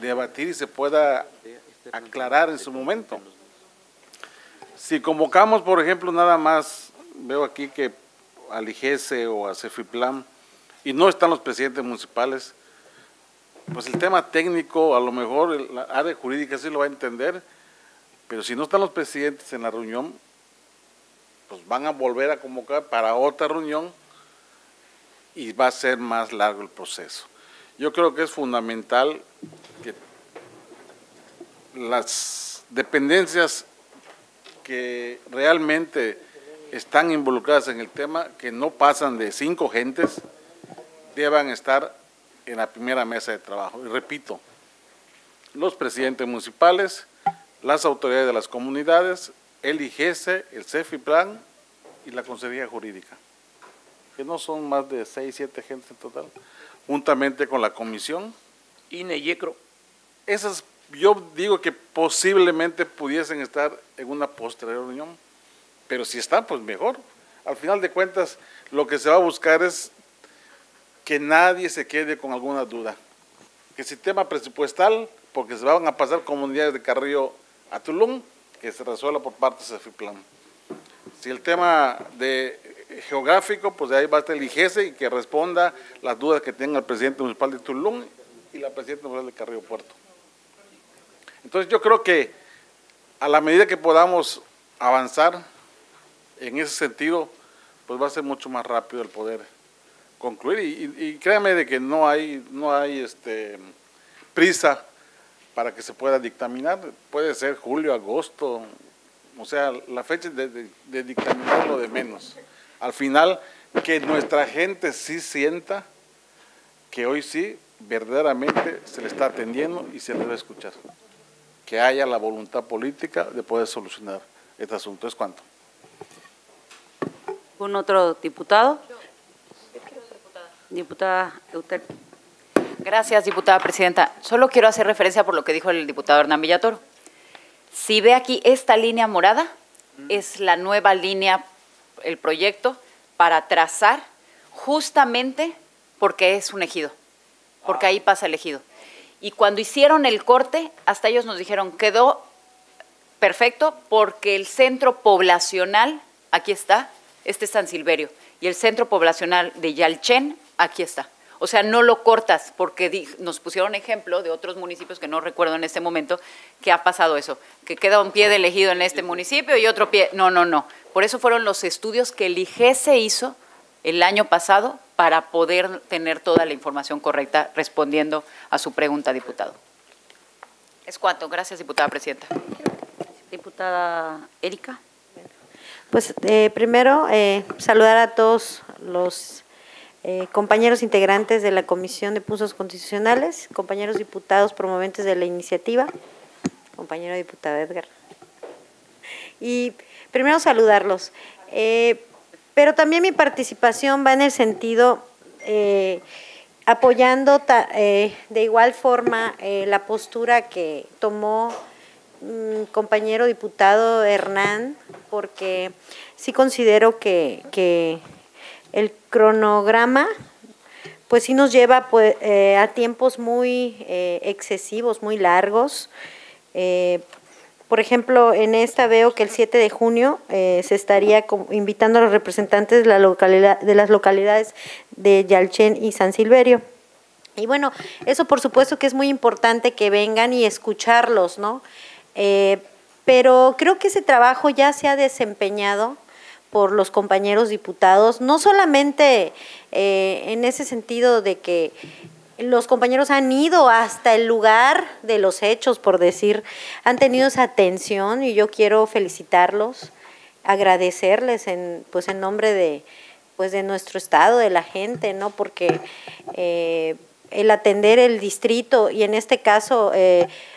debatir y se pueda aclarar en su momento. Si convocamos, por ejemplo, nada más, veo aquí que al IGECE o a CEFIPLAN, y no están los presidentes municipales, pues el tema técnico, a lo mejor la área jurídica sí lo va a entender, pero si no están los presidentes en la reunión, pues van a volver a convocar para otra reunión y va a ser más largo el proceso. Yo creo que es fundamental que las dependencias que realmente están involucradas en el tema, que no pasan de 5 gentes, deban estar en la primera mesa de trabajo. Y repito, los presidentes municipales, las autoridades de las comunidades, el IGECE, el CEFIPLAN y la Consejería Jurídica, que no son más de 6 o 7 gentes en total, juntamente con la comisión INE y ECRO. Esas, yo digo que posiblemente pudiesen estar en una posterior reunión, pero si están, pues mejor. Al final de cuentas, lo que se va a buscar es que nadie se quede con alguna duda. Que si tema presupuestal, porque se van a pasar comunidades de Carrillo a Tulum, que se resuelva por parte de CEFIPLAN. Si el tema de geográfico, pues de ahí va a estar el IGECE y que responda las dudas que tenga el presidente municipal de Tulum y la presidenta municipal de Carrillo Puerto. Entonces yo creo que a la medida que podamos avanzar en ese sentido, pues va a ser mucho más rápido el poder concluir y créanme de que no hay prisa para que se pueda dictaminar, puede ser julio, agosto, o sea, la fecha de dictaminar lo de menos. Al final, que nuestra gente sí sienta que hoy sí verdaderamente se le está atendiendo y se le debe escuchar, que haya la voluntad política de poder solucionar este asunto. ¿Es cuánto? ¿Un otro diputado? Diputada Euterpe. Gracias, diputada presidenta. Solo quiero hacer referencia por lo que dijo el diputado Hernán Villatoro. Si ve aquí esta línea morada, es la nueva línea, el proyecto, para trazar justamente porque es un ejido, porque ahí pasa el ejido. Y cuando hicieron el corte, hasta ellos nos dijeron, quedó perfecto porque el centro poblacional, aquí está, este es San Silverio, y el centro poblacional de Yalchen, aquí está. O sea, no lo cortas, porque nos pusieron ejemplo de otros municipios que no recuerdo en este momento, que ha pasado eso, que queda un pie de elegido en este municipio y otro pie, no. Por eso fueron los estudios que el IGECE hizo el año pasado para poder tener toda la información correcta respondiendo a su pregunta, diputado. Es cuanto. Gracias, diputada presidenta. Diputada Erika. Pues primero, saludar a todos los compañeros integrantes de la Comisión de Puntos Constitucionales, compañeros diputados promoventes de la iniciativa, compañero diputado Edgar. Y primero saludarlos, pero también mi participación va en el sentido apoyando de igual forma la postura que tomó compañero diputado Hernán, porque sí considero que el cronograma pues sí nos lleva pues, a tiempos muy excesivos, muy largos. Por ejemplo, en esta veo que el 7 de junio se estaría invitando a los representantes de, las localidades de Yalchen y San Silverio. Y bueno, eso por supuesto que es muy importante que vengan y escucharlos, ¿no? Pero creo que ese trabajo ya se ha desempeñado por los compañeros diputados, no solamente en ese sentido de que los compañeros han ido hasta el lugar de los hechos, por decir, han tenido esa atención y yo quiero felicitarlos, agradecerles en nombre de nuestro estado, de la gente, ¿no? Porque el atender el distrito y en este caso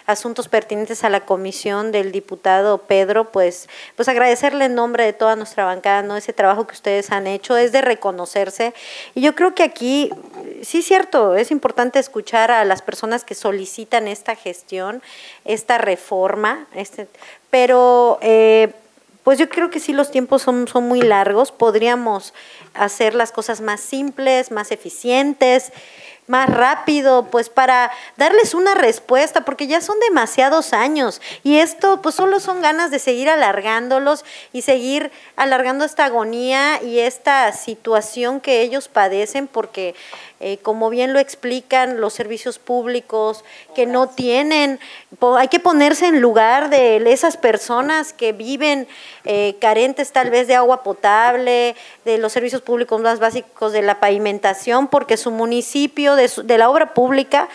asuntos pertinentes a la comisión del diputado Pedro, pues agradecerle en nombre de toda nuestra bancada, ¿no? Ese trabajo que ustedes han hecho es de reconocerse y yo creo que aquí, sí es cierto, es importante escuchar a las personas que solicitan esta gestión, esta reforma, pero… pues yo creo que sí los tiempos son muy largos, podríamos hacer las cosas más simples, más eficientes, más rápido, pues para darles una respuesta, porque ya son demasiados años y esto pues solo son ganas de seguir alargándolos y seguir alargando esta agonía y esta situación que ellos padecen, porque como bien lo explican los servicios públicos que no tienen, hay que ponerse en lugar de esas personas que viven carentes tal vez de agua potable, de los servicios públicos más básicos, de la pavimentación, porque su municipio, de la obra pública,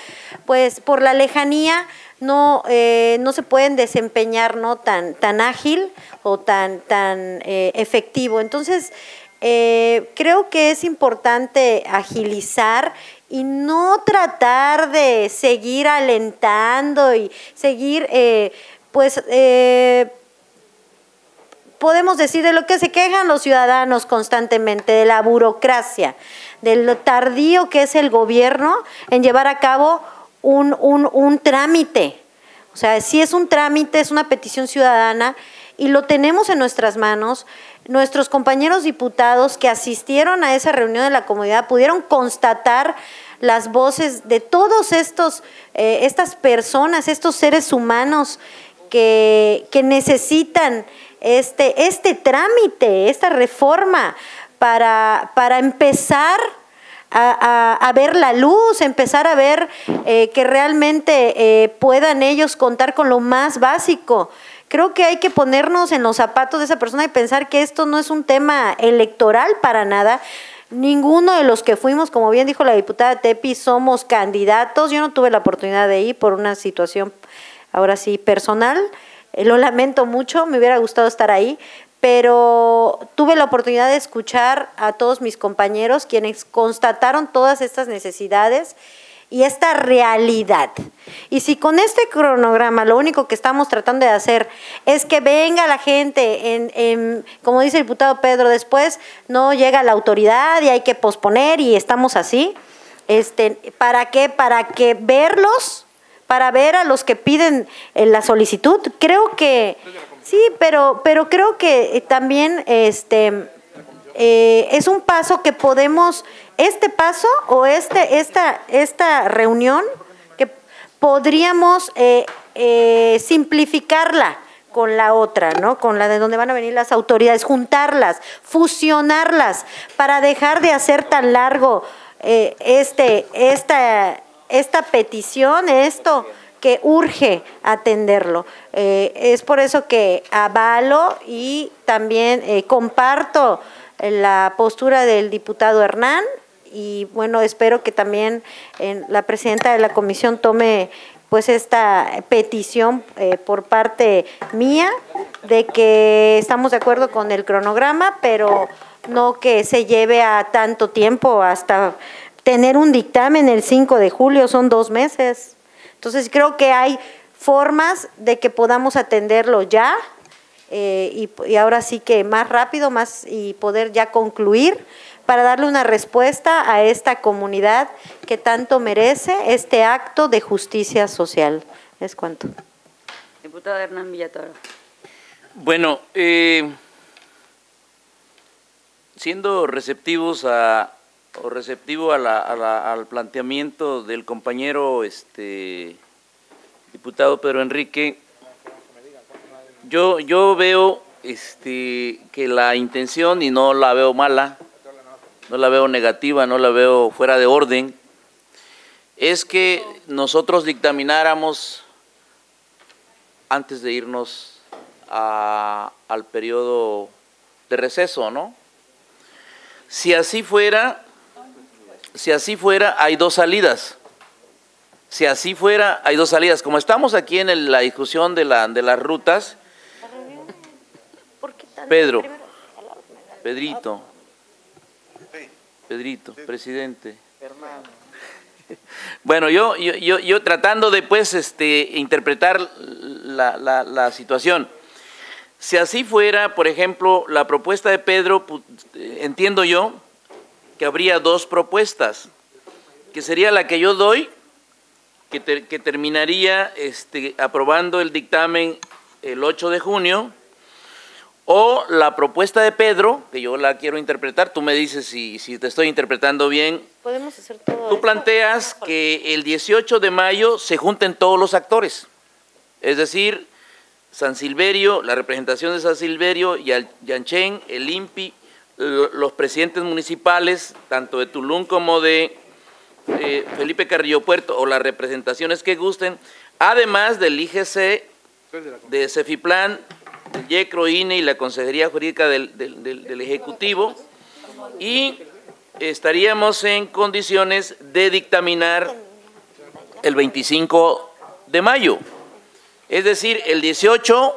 pues por la lejanía no se pueden desempeñar, ¿no? tan ágil o tan efectivo. Entonces, creo que es importante agilizar y no tratar de seguir alentando y seguir, podemos decir, de lo que se quejan los ciudadanos constantemente, de la burocracia, de lo tardío que es el gobierno en llevar a cabo un trámite. O sea, si es un trámite, es una petición ciudadana y lo tenemos en nuestras manos. Nuestros compañeros diputados que asistieron a esa reunión de la comunidad pudieron constatar las voces de todos estas personas, estos seres humanos que necesitan este trámite, esta reforma, para empezar a ver la luz, empezar a ver que realmente puedan ellos contar con lo más básico. Creo que hay que ponernos en los zapatos de esa persona y pensar que esto no es un tema electoral para nada. Ninguno de los que fuimos, como bien dijo la diputada Tepi, somos candidatos. Yo no tuve la oportunidad de ir por una situación, ahora sí, personal. Lo lamento mucho, me hubiera gustado estar ahí, pero tuve la oportunidad de escuchar a todos mis compañeros quienes constataron todas estas necesidades y esta realidad. Y si con este cronograma lo único que estamos tratando de hacer es que venga la gente, como dice el diputado Pedro, después no llega la autoridad y hay que posponer y estamos así, ¿para qué? Para que verlos, para ver a los que piden la solicitud. Creo que, sí, pero creo que también es un paso que podemos… Este paso o esta reunión que podríamos simplificarla con la otra, ¿no? Con la de donde van a venir las autoridades, juntarlas, fusionarlas para dejar de hacer tan largo esta petición, esto que urge atenderlo. Es por eso que avalo y también comparto la postura del diputado Hernán. Y bueno, espero que también la presidenta de la comisión tome pues esta petición por parte mía de que estamos de acuerdo con el cronograma, pero no que se lleve a tanto tiempo hasta tener un dictamen el 5 de julio, son 2 meses. Entonces creo que hay formas de que podamos atenderlo ya y ahora sí que más rápido, más y poder ya concluir para darle una respuesta a esta comunidad que tanto merece este acto de justicia social. Es cuanto. Diputado Hernán Villatoro. Bueno, siendo receptivos al planteamiento del compañero diputado Pedro Enrique, yo veo que la intención, y no la veo mala, no la veo negativa, no la veo fuera de orden, es que nosotros dictamináramos antes de irnos al periodo de receso, ¿no? Si así fuera, hay dos salidas. Si así fuera, hay dos salidas. Como estamos aquí en la discusión de las rutas, Pedrito, presidente. Bueno, yo tratando de pues, interpretar la situación. Si así fuera, por ejemplo, la propuesta de Pedro, entiendo yo que habría dos propuestas, que sería la que yo doy, que terminaría aprobando el dictamen el 8 de junio, o la propuesta de Pedro, que yo la quiero interpretar, tú me dices si te estoy interpretando bien. Podemos hacer todo. Tú planteas que el 18 de mayo se junten todos los actores, es decir, San Silverio, la representación de San Silverio, Yalchen, el INPI, los presidentes municipales, tanto de Tulum como de Felipe Carrillo Puerto, o las representaciones que gusten, además del IGECE, de CEFIPLAN, del IECRO, INE y la Consejería Jurídica del Ejecutivo, y estaríamos en condiciones de dictaminar el 25 de mayo. Es decir, el 18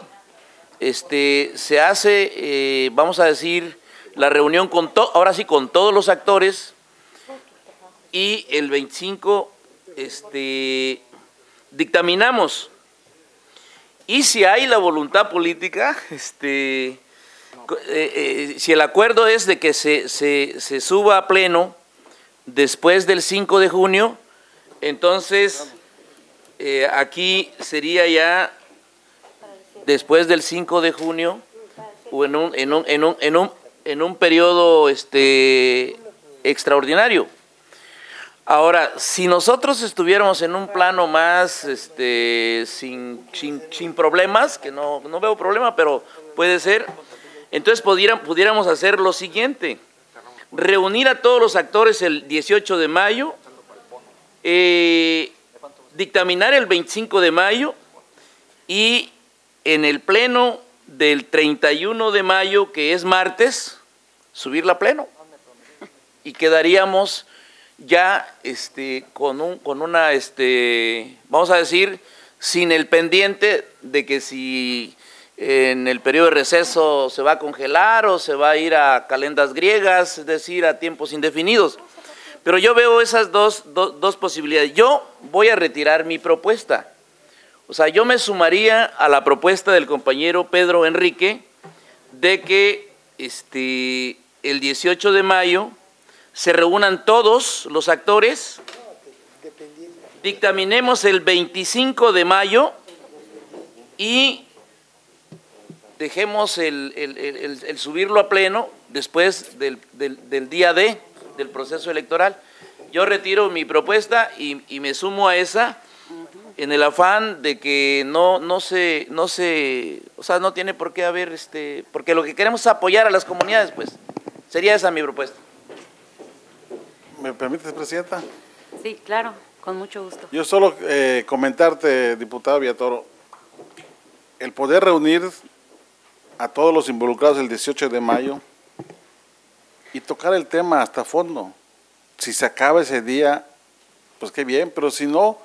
se hace, vamos a decir, la reunión ahora sí con todos los actores, y el 25 dictaminamos. Y si hay la voluntad política, si el acuerdo es de que se suba a pleno después del 5 de junio, entonces aquí sería ya después del 5 de junio o en un periodo extraordinario. Ahora, si nosotros estuviéramos en un plano más sin problemas, que no veo problema, pero puede ser, entonces pudiéramos hacer lo siguiente. reunir a todos los actores el 18 de mayo, dictaminar el 25 de mayo y en el pleno del 31 de mayo, que es martes, subirla a pleno. Y quedaríamos ya vamos a decir, sin el pendiente de que si en el periodo de receso se va a congelar o se va a ir a calendas griegas, es decir, a tiempos indefinidos. Pero yo veo esas dos posibilidades. Yo voy a retirar mi propuesta. O sea, yo me sumaría a la propuesta del compañero Pedro Enrique de que el 18 de mayo se reúnan todos los actores, dictaminemos el 25 de mayo y dejemos el subirlo a pleno después del día D del proceso electoral. Yo retiro mi propuesta y me sumo a esa, en el afán de que no tiene por qué haber, porque lo que queremos es apoyar a las comunidades, pues. Sería esa mi propuesta. ¿Me permites, Presidenta? Sí, claro, con mucho gusto. Yo solo comentarte, diputado Villatoro, el poder reunir a todos los involucrados el 18 de mayo y tocar el tema hasta fondo. Si se acaba ese día, pues qué bien, pero si no,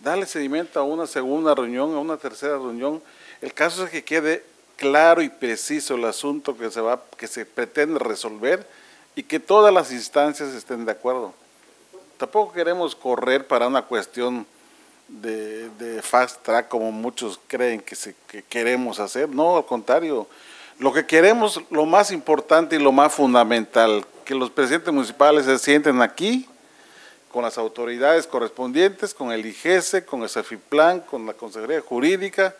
darle seguimiento a una segunda reunión, a una tercera reunión. El caso es que quede claro y preciso el asunto que se pretende resolver y que todas las instancias estén de acuerdo. Tampoco queremos correr para una cuestión de fast track como muchos creen que queremos hacer. No, al contrario. Lo que queremos, lo más importante y lo más fundamental, que los presidentes municipales se sienten aquí con las autoridades correspondientes, con el IGECE, con el CEFIPLAN, con la Consejería Jurídica,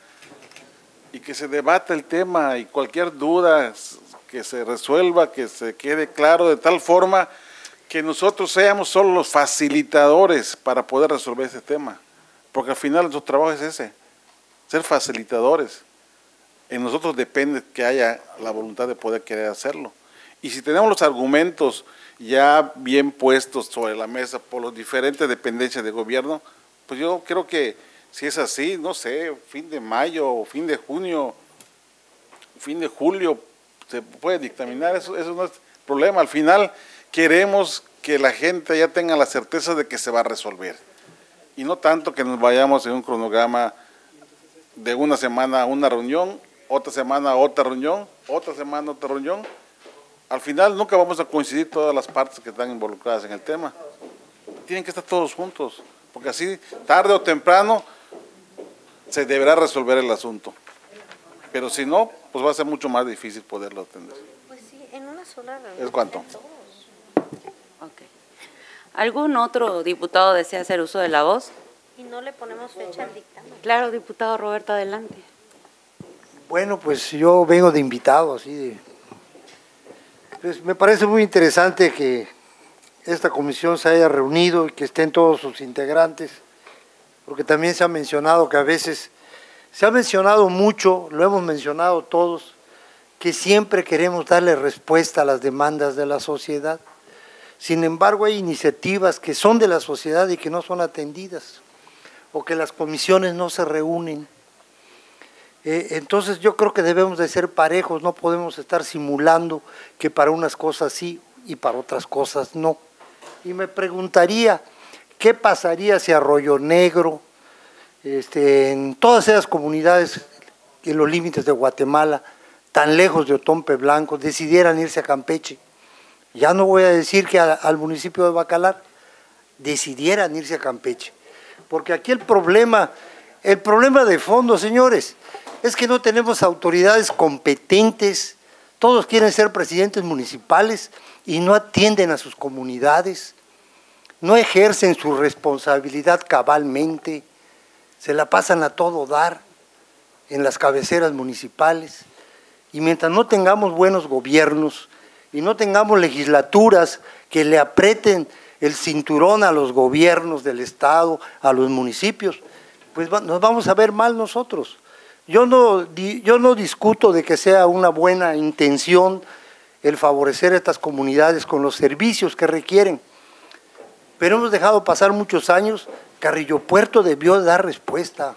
y que se debata el tema y cualquier duda que se resuelva, que se quede claro de tal forma que nosotros seamos solo los facilitadores para poder resolver ese tema, porque al final nuestro trabajo es ese, ser facilitadores. En nosotros depende que haya la voluntad de poder querer hacerlo. Y si tenemos los argumentos ya bien puestos sobre la mesa por las diferentes dependencias de gobierno, pues yo creo que si es así, no sé, fin de mayo, fin de junio, fin de julio, se puede dictaminar, eso no es problema. Al final queremos que la gente ya tenga la certeza de que se va a resolver. Y no tanto que nos vayamos en un cronograma de una semana a una reunión, otra semana a otra reunión, otra semana a otra reunión. Al final nunca vamos a coincidir todas las partes que están involucradas en el tema. Tienen que estar todos juntos, porque así tarde o temprano se deberá resolver el asunto. Pero si no, pues va a ser mucho más difícil poderlo atender. Pues sí, en una sola reunión. ¿Es cuánto? Okay. ¿Algún otro diputado desea hacer uso de la voz? Y no le ponemos fecha al dictamen. Claro, diputado Roberto, adelante. Bueno, pues yo vengo de invitado, así de… Pues me parece muy interesante que esta comisión se haya reunido y que estén todos sus integrantes, porque también se ha mencionado que a veces… Se ha mencionado mucho, lo hemos mencionado todos, que siempre queremos darle respuesta a las demandas de la sociedad. Sin embargo, hay iniciativas que son de la sociedad y que no son atendidas, o que las comisiones no se reúnen. Entonces, yo creo que debemos de ser parejos, no podemos estar simulando que para unas cosas sí y para otras cosas no. Y me preguntaría, ¿qué pasaría si Arroyo Negro, en todas esas comunidades en los límites de Guatemala, tan lejos de Othón P. Blanco, decidieran irse a Campeche? Ya no voy a decir que al municipio de Bacalar, decidieran irse a Campeche. Porque aquí el problema de fondo, señores, es que no tenemos autoridades competentes, todos quieren ser presidentes municipales y no atienden a sus comunidades, no ejercen su responsabilidad cabalmente. Se la pasan a todo dar en las cabeceras municipales, y mientras no tengamos buenos gobiernos y no tengamos legislaturas que le aprieten el cinturón a los gobiernos del Estado, a los municipios, pues nos vamos a ver mal nosotros. Yo no discuto de que sea una buena intención el favorecer a estas comunidades con los servicios que requieren. Pero hemos dejado pasar muchos años. Carrillo Puerto debió dar respuesta.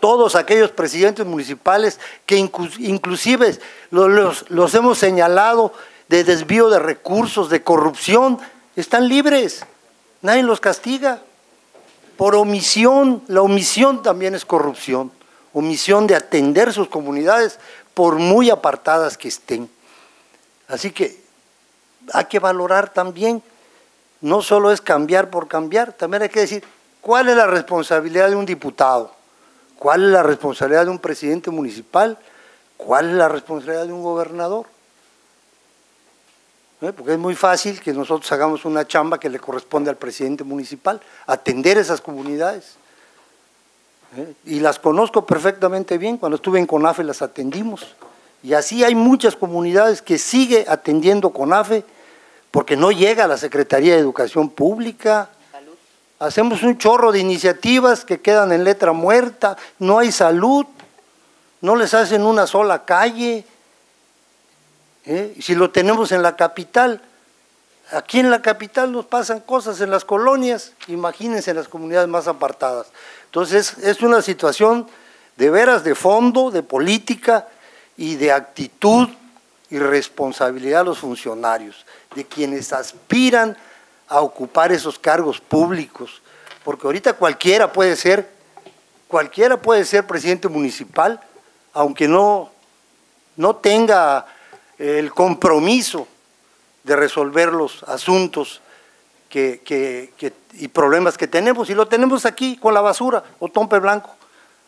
Todos aquellos presidentes municipales que inclusive los hemos señalado de desvío de recursos, de corrupción, están libres, nadie los castiga. Por omisión, la omisión también es corrupción, omisión de atender sus comunidades por muy apartadas que estén. Así que hay que valorar también, no solo es cambiar por cambiar, también hay que decir cuál es la responsabilidad de un diputado. ¿Cuál es la responsabilidad de un presidente municipal? ¿Cuál es la responsabilidad de un gobernador? ¿No? Porque es muy fácil que nosotros hagamos una chamba que le corresponde al presidente municipal, atender esas comunidades. ¿Eh? Y las conozco perfectamente bien, cuando estuve en CONAFE las atendimos. Y así hay muchas comunidades que sigue atendiendo CONAFE porque no llega a la Secretaría de Educación Pública. Hacemos un chorro de iniciativas que quedan en letra muerta, no hay salud, no les hacen una sola calle. Si lo tenemos en la capital, aquí en la capital nos pasan cosas en las colonias, imagínense en las comunidades más apartadas. Entonces, es una situación de veras de fondo, de política y de actitud y responsabilidad a los funcionarios, de quienes aspiran a ocupar esos cargos públicos, porque ahorita cualquiera puede ser presidente municipal, aunque no tenga el compromiso de resolver los asuntos y problemas que tenemos, y lo tenemos aquí con la basura, Othón P. Blanco.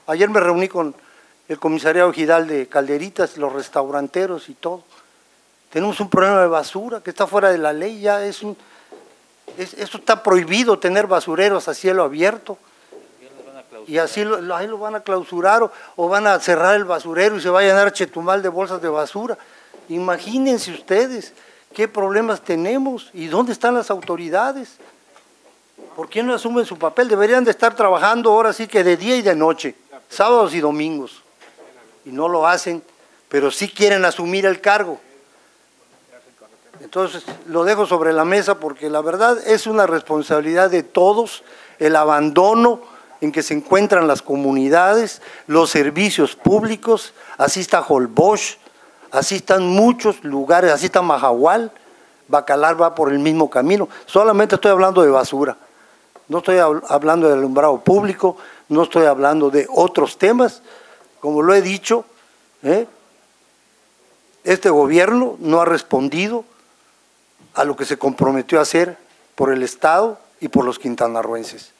Ayer me reuní con el comisariado ejidal de Calderitas, los restauranteros y todo. Tenemos un problema de basura que está fuera de la ley, ya es un… Esto está prohibido, tener basureros a cielo abierto, y así ahí lo van a clausurar o van a cerrar el basurero y se va a llenar Chetumal de bolsas de basura. Imagínense ustedes qué problemas tenemos y dónde están las autoridades. ¿Por qué no asumen su papel? Deberían de estar trabajando ahora sí que de día y de noche, sábados y domingos, y no lo hacen, pero sí quieren asumir el cargo. Entonces, lo dejo sobre la mesa porque la verdad es una responsabilidad de todos el abandono en que se encuentran las comunidades, los servicios públicos. Así está Holbox, así están muchos lugares, así está Mahahual, Bacalar va por el mismo camino. Solamente estoy hablando de basura, no estoy hablando de alumbrado público, no estoy hablando de otros temas, como lo he dicho, este gobierno no ha respondido a lo que se comprometió a hacer por el Estado y por los quintanarroenses.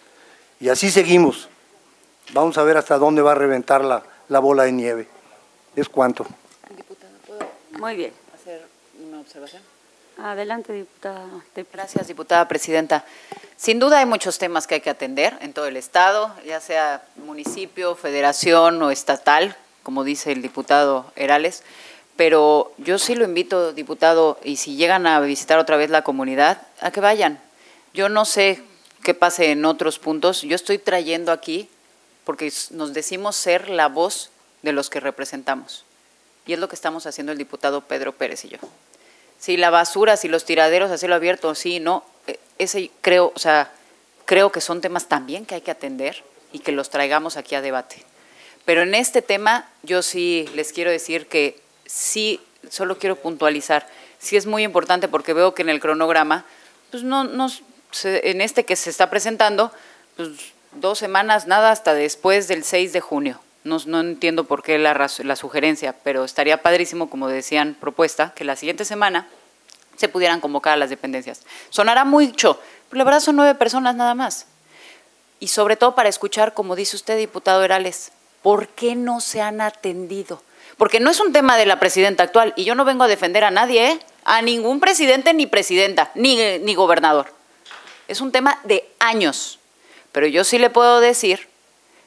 Y así seguimos. Vamos a ver hasta dónde va a reventar la bola de nieve. Es cuanto. Diputado, ¿puedo? Muy bien. ¿Hacer una observación? Adelante, diputada. Gracias, diputada presidenta. Sin duda hay muchos temas que hay que atender en todo el Estado, ya sea municipio, federación o estatal, como dice el diputado Herales. Pero yo sí lo invito, diputado, y si llegan a visitar otra vez la comunidad, a que vayan. Yo no sé qué pase en otros puntos, yo estoy trayendo aquí, porque nos decimos ser la voz de los que representamos. Y es lo que estamos haciendo el diputado Pedro Pérez y yo. Si la basura, si los tiraderos a cielo abierto, sí, no, ese creo, o sea, creo que son temas también que hay que atender y que los traigamos aquí a debate. Pero en este tema yo sí les quiero decir que… Sí, solo quiero puntualizar, sí es muy importante porque veo que en el cronograma, pues en este que se está presentando, pues 2 semanas, nada, hasta después del 6 de junio. No entiendo por qué la sugerencia, pero estaría padrísimo, como decían, propuesta, que la siguiente semana se pudieran convocar a las dependencias. Sonará mucho, pero la verdad son 9 personas nada más. Y sobre todo para escuchar, como dice usted, diputado Herales, ¿por qué no se han atendido? Porque no es un tema de la presidenta actual, y yo no vengo a defender a nadie, a ningún presidente ni presidenta, ni gobernador. Es un tema de años, pero yo sí le puedo decir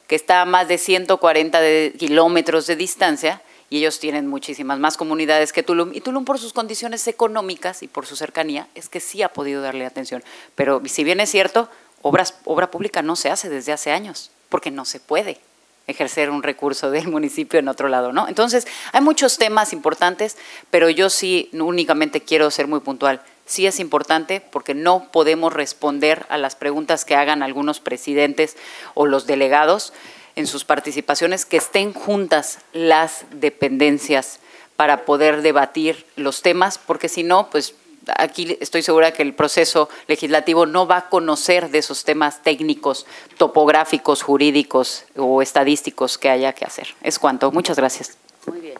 que está a más de 140 kilómetros de distancia y ellos tienen muchísimas más comunidades que Tulum, y Tulum por sus condiciones económicas y por su cercanía es que sí ha podido darle atención. Pero si bien es cierto, obra pública no se hace desde hace años, porque no se puede. ejercer un recurso del municipio en otro lado, ¿no? Entonces, hay muchos temas importantes, pero yo sí únicamente quiero ser muy puntual. Sí es importante porque no podemos responder a las preguntas que hagan algunos presidentes o los delegados en sus participaciones, que estén juntas las dependencias para poder debatir los temas, porque si no, pues aquí estoy segura que el proceso legislativo no va a conocer de esos temas técnicos, topográficos, jurídicos o estadísticos que haya que hacer. Es cuanto. Muchas gracias. Muy bien.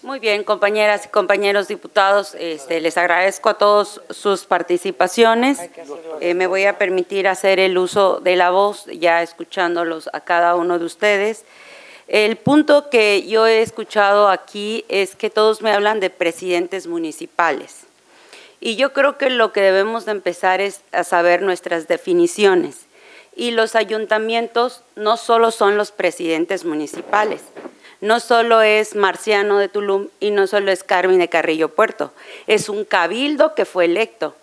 Muy bien, compañeras y compañeros diputados, les agradezco a todos sus participaciones. Me voy a permitir hacer el uso de la voz, ya escuchándolos a cada uno de ustedes. El punto que yo he escuchado aquí es que todos me hablan de presidentes municipales. Y yo creo que lo que debemos de empezar es a saber nuestras definiciones. Y los ayuntamientos no solo son los presidentes municipales. No solo es Marciano de Tulum y no solo es Carmen de Carrillo Puerto, es un cabildo que fue electo.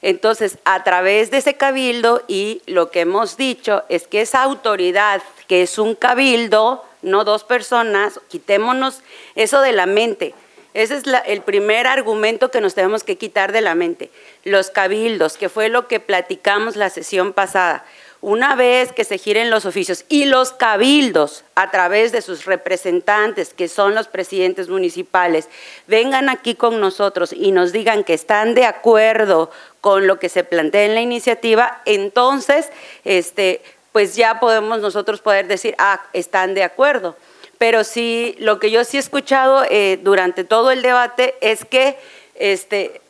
Entonces, a través de ese cabildo, y lo que hemos dicho es que esa autoridad que es un cabildo, no dos personas, quitémonos eso de la mente. Ese es el primer argumento que nos tenemos que quitar de la mente. Los cabildos, que fue lo que platicamos la sesión pasada. Una vez que se giren los oficios y los cabildos, a través de sus representantes, que son los presidentes municipales, vengan aquí con nosotros y nos digan que están de acuerdo con lo que se plantea en la iniciativa, entonces pues ya podemos nosotros poder decir, ah, están de acuerdo. Pero sí, lo que yo sí he escuchado durante todo el debate es que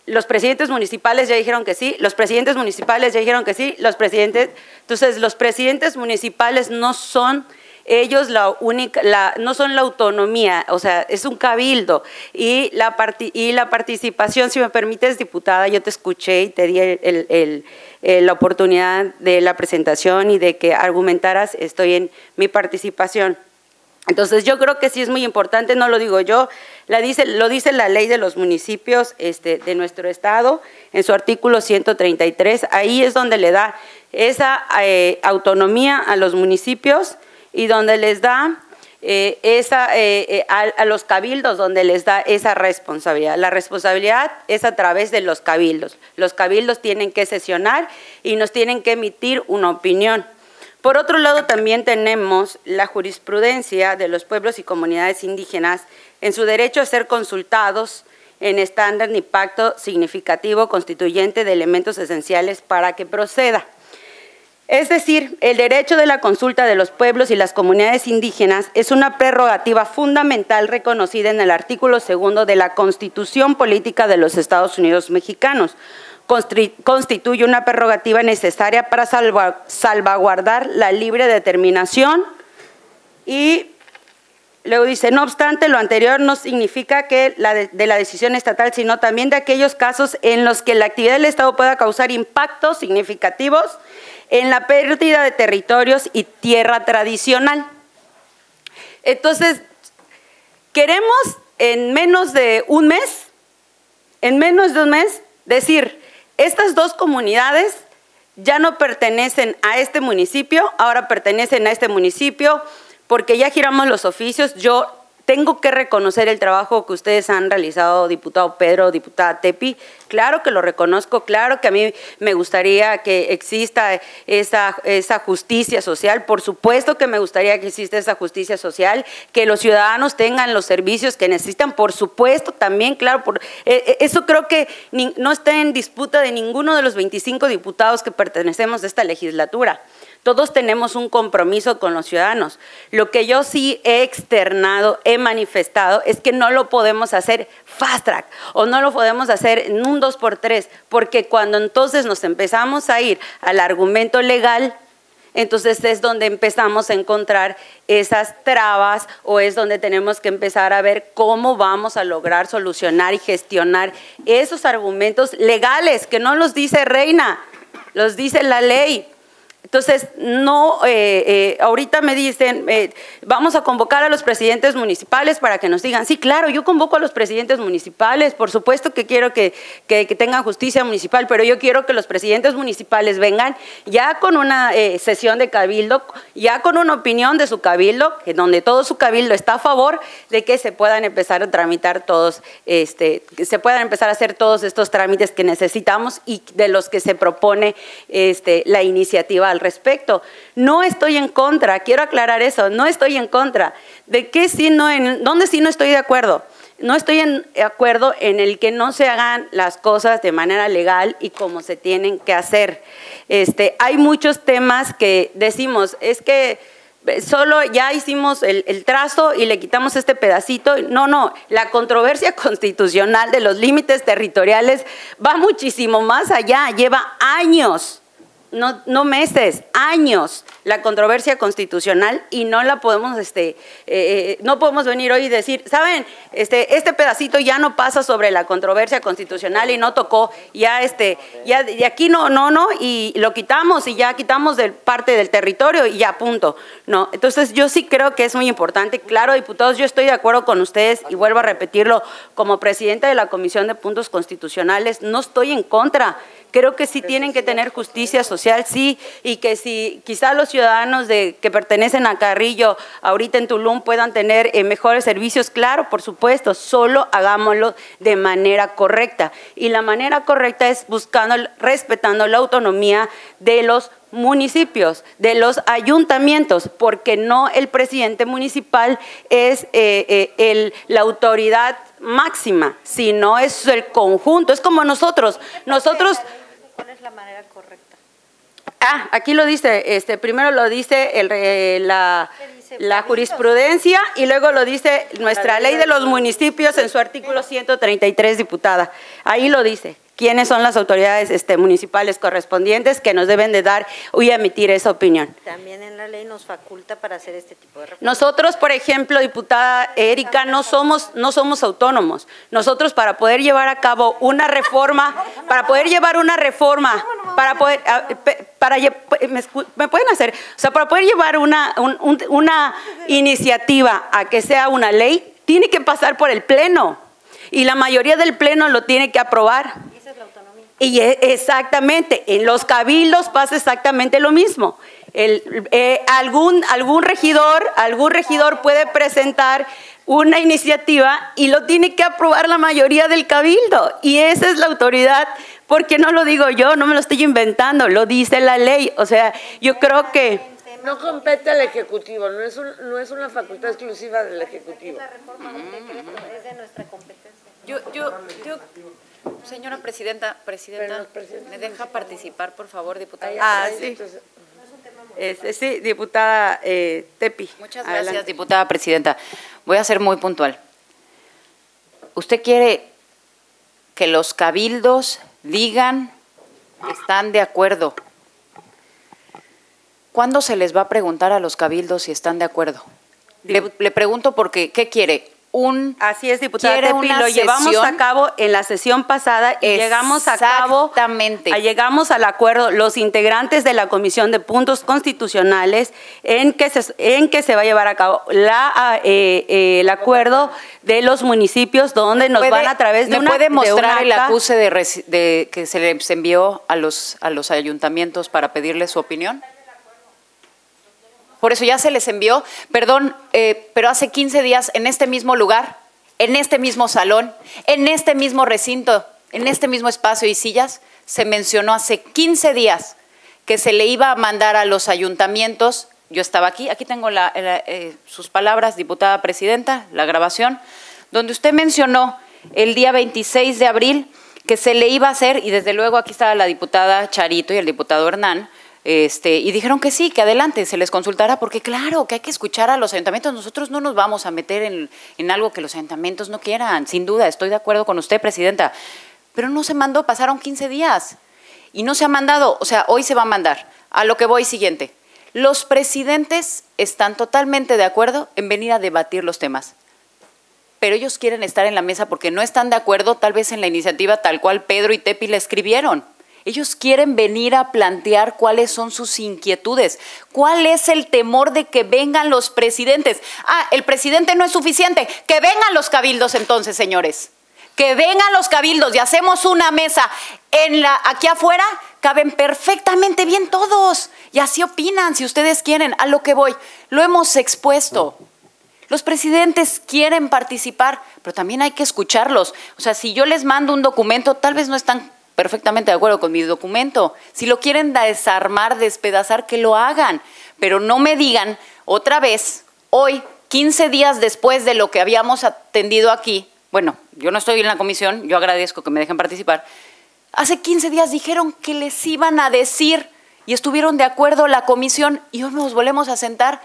los presidentes municipales ya dijeron que sí, los presidentes municipales ya dijeron que sí, los presidentes… Entonces, los presidentes municipales no son ellos no son la autonomía, o sea, es un cabildo. Y la participación, si me permites, diputada, yo te escuché y te di la oportunidad de la presentación y de que argumentaras, estoy en mi participación. Entonces, yo creo que sí es muy importante, no lo digo yo, lo dice la ley de los municipios de nuestro estado, en su artículo 133, ahí es donde le da esa autonomía a los municipios y donde les da a los cabildos, donde les da esa responsabilidad. La responsabilidad es a través de los cabildos. Los cabildos tienen que sesionar y nos tienen que emitir una opinión. Por otro lado, también tenemos la jurisprudencia de los pueblos y comunidades indígenas en su derecho a ser consultados en estándar ni pacto significativo constituyente de elementos esenciales para que proceda. Es decir, el derecho de la consulta de los pueblos y las comunidades indígenas es una prerrogativa fundamental reconocida en el artículo 2 de la Constitución Política de los Estados Unidos Mexicanos. Constituye una prerrogativa necesaria para salvaguardar la libre determinación y luego dice, no obstante, lo anterior no significa que la decisión estatal, sino también de aquellos casos en los que la actividad del Estado pueda causar impactos significativos en la pérdida de territorios y tierra tradicional. Entonces, queremos en menos de un mes, decir, estas dos comunidades ya no pertenecen a este municipio, ahora pertenecen a este municipio porque ya giramos los oficios. Yo tengo que reconocer el trabajo que ustedes han realizado, diputado Pedro, diputada Tepi. Claro que lo reconozco, claro que a mí me gustaría que exista esa justicia social, por supuesto que me gustaría que exista esa justicia social, que los ciudadanos tengan los servicios que necesitan, por supuesto también, claro, eso creo que no está en disputa de ninguno de los 25 diputados que pertenecemos a esta legislatura. Todos tenemos un compromiso con los ciudadanos. Lo que yo sí he externado, he manifestado, es que no lo podemos hacer fast track o no lo podemos hacer en un 2x3, porque cuando entonces nos empezamos a ir al argumento legal, entonces es donde empezamos a encontrar esas trabas o es donde tenemos que empezar a ver cómo vamos a lograr solucionar y gestionar esos argumentos legales que no los dice Reina, los dice la ley. Entonces, no, ahorita me dicen, vamos a convocar a los presidentes municipales para que nos digan, sí, claro, yo convoco a los presidentes municipales, por supuesto que quiero que tengan justicia municipal, pero yo quiero que los presidentes municipales vengan ya con una sesión de cabildo, ya con una opinión de su cabildo, que donde todo su cabildo está a favor de que se puedan empezar a tramitar todos, que se puedan empezar a hacer todos estos trámites que necesitamos y de los que se propone la iniciativa al respecto. No estoy en contra, quiero aclarar eso, no estoy en contra. ¿De qué sí no, en dónde sí no estoy de acuerdo? No estoy de acuerdo en el que no se hagan las cosas de manera legal y como se tienen que hacer. Hay muchos temas que decimos, es que solo ya hicimos el trazo y le quitamos este pedacito. No, no, la controversia constitucional de los límites territoriales va muchísimo más allá, lleva años. No meses, años, la controversia constitucional, y no la podemos, no podemos venir hoy y decir, ¿saben? Este pedacito ya no pasa sobre la controversia constitucional y no tocó, ya ya de aquí no, y lo quitamos y ya quitamos parte del territorio y ya punto. No, entonces yo sí creo que es muy importante, claro, diputados, yo estoy de acuerdo con ustedes y vuelvo a repetirlo, como presidenta de la Comisión de Puntos Constitucionales, no estoy en contra. Creo que sí tienen que tener justicia social, sí, y que si quizá los ciudadanos que pertenecen a Carrillo, ahorita en Tulum, puedan tener mejores servicios, claro, por supuesto, solo hagámoslo de manera correcta. Y la manera correcta es respetando la autonomía de los municipios, de los ayuntamientos, porque no el presidente municipal es la autoridad máxima, sino es el conjunto, es como nosotros… ¿Cuál es la manera correcta? Ah, aquí lo dice, primero lo dice la jurisprudencia y luego lo dice nuestra ley de los municipios en su artículo 133, diputada, ahí lo dice. ¿Quiénes son las autoridades municipales correspondientes que nos deben de dar y emitir esa opinión? También en la ley nos faculta para hacer este tipo de reformas. Nosotros, por ejemplo, diputada Erika, no somos autónomos. Nosotros para poder llevar a cabo una reforma, para poder llevar una iniciativa a que sea una ley, tiene que pasar por el Pleno. Y la mayoría del Pleno lo tiene que aprobar. Y esa es la autonomía. Y exactamente, en los cabildos pasa exactamente lo mismo. Algún regidor puede presentar una iniciativa y lo tiene que aprobar la mayoría del cabildo. Y esa es la autoridad, porque no lo digo yo, no me lo estoy inventando, lo dice la ley. O sea, yo creo que… No compete al Ejecutivo, no es una facultad exclusiva del Ejecutivo. La reforma del decreto es de nuestra competencia. Yo, señora presidenta, ¿me deja participar, por favor, diputada? Ah, sí. Sí, diputada Tepi. Muchas gracias, adelante. Diputada presidenta. Voy a ser muy puntual. ¿Usted quiere que los cabildos digan que están de acuerdo? ¿Cuándo se les va a preguntar a los cabildos si están de acuerdo? Le pregunto porque, ¿qué quiere? Así es, diputada Tepi, lo llevamos a cabo en la sesión pasada y llegamos a cabo… Exactamente. Llegamos al acuerdo, los integrantes de la Comisión de Puntos Constitucionales, en que se va a llevar a cabo el acuerdo de los municipios donde nos van a través de una… ¿Me puede mostrar el acuse de que se les envió a los ayuntamientos para pedirles su opinión? Por eso ya se les envió, perdón, pero hace 15 días en este mismo lugar, en este mismo salón, en este mismo recinto, en este mismo espacio y sillas, se mencionó hace 15 días que se le iba a mandar a los ayuntamientos, yo estaba aquí tengo sus palabras, diputada presidenta, la grabación, donde usted mencionó el día 26 de abril que se le iba a hacer, y desde luego aquí estaba la diputada Charito y el diputado Hernán, y dijeron que sí, que adelante, se les consultará, porque claro, que hay que escuchar a los ayuntamientos, nosotros no nos vamos a meter en algo que los ayuntamientos no quieran, sin duda, estoy de acuerdo con usted, presidenta, pero no se mandó, pasaron 15 días y no se ha mandado, o sea, hoy se va a mandar. A lo que voy siguiente, los presidentes están totalmente de acuerdo en venir a debatir los temas, pero ellos quieren estar en la mesa porque no están de acuerdo tal vez en la iniciativa tal cual Pedro y Tepi le escribieron. Ellos quieren venir a plantear cuáles son sus inquietudes. ¿Cuál es el temor de que vengan los presidentes? Ah, el presidente no es suficiente. Que vengan los cabildos entonces, señores. Que vengan los cabildos y hacemos una mesa. Aquí afuera caben perfectamente bien todos. Y así opinan si ustedes quieren. A lo que voy, lo hemos expuesto. Los presidentes quieren participar, pero también hay que escucharlos. O sea, si yo les mando un documento, tal vez no están perfectamente de acuerdo con mi documento. Si lo quieren desarmar, despedazar, que lo hagan. Pero no me digan otra vez, hoy, 15 días después de lo que habíamos atendido aquí, bueno, yo no estoy en la comisión, yo agradezco que me dejen participar, hace 15 días dijeron que les iban a decir y estuvieron de acuerdo la comisión y hoy nos volvemos a sentar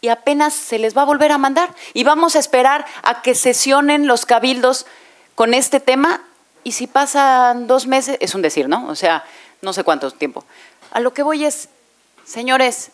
y apenas se les va a volver a mandar y vamos a esperar a que sesionen los cabildos con este tema. Y si pasan 2 meses, es un decir, ¿no? O sea, no sé cuánto tiempo. A lo que voy es, señores,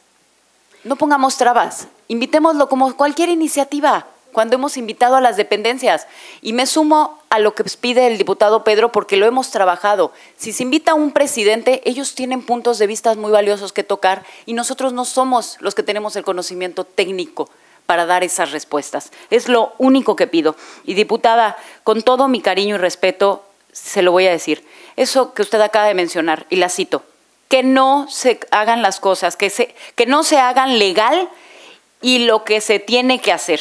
no pongamos trabas. Invitémoslo como cualquier iniciativa, cuando hemos invitado a las dependencias. Y me sumo a lo que pide el diputado Pedro, porque lo hemos trabajado. Si se invita a un presidente, ellos tienen puntos de vista muy valiosos que tocar y nosotros no somos los que tenemos el conocimiento técnico para dar esas respuestas. Es lo único que pido. Y diputada, con todo mi cariño y respeto, se lo voy a decir, eso que usted acaba de mencionar, y la cito, que no se hagan las cosas, que no se hagan legal y lo que se tiene que hacer.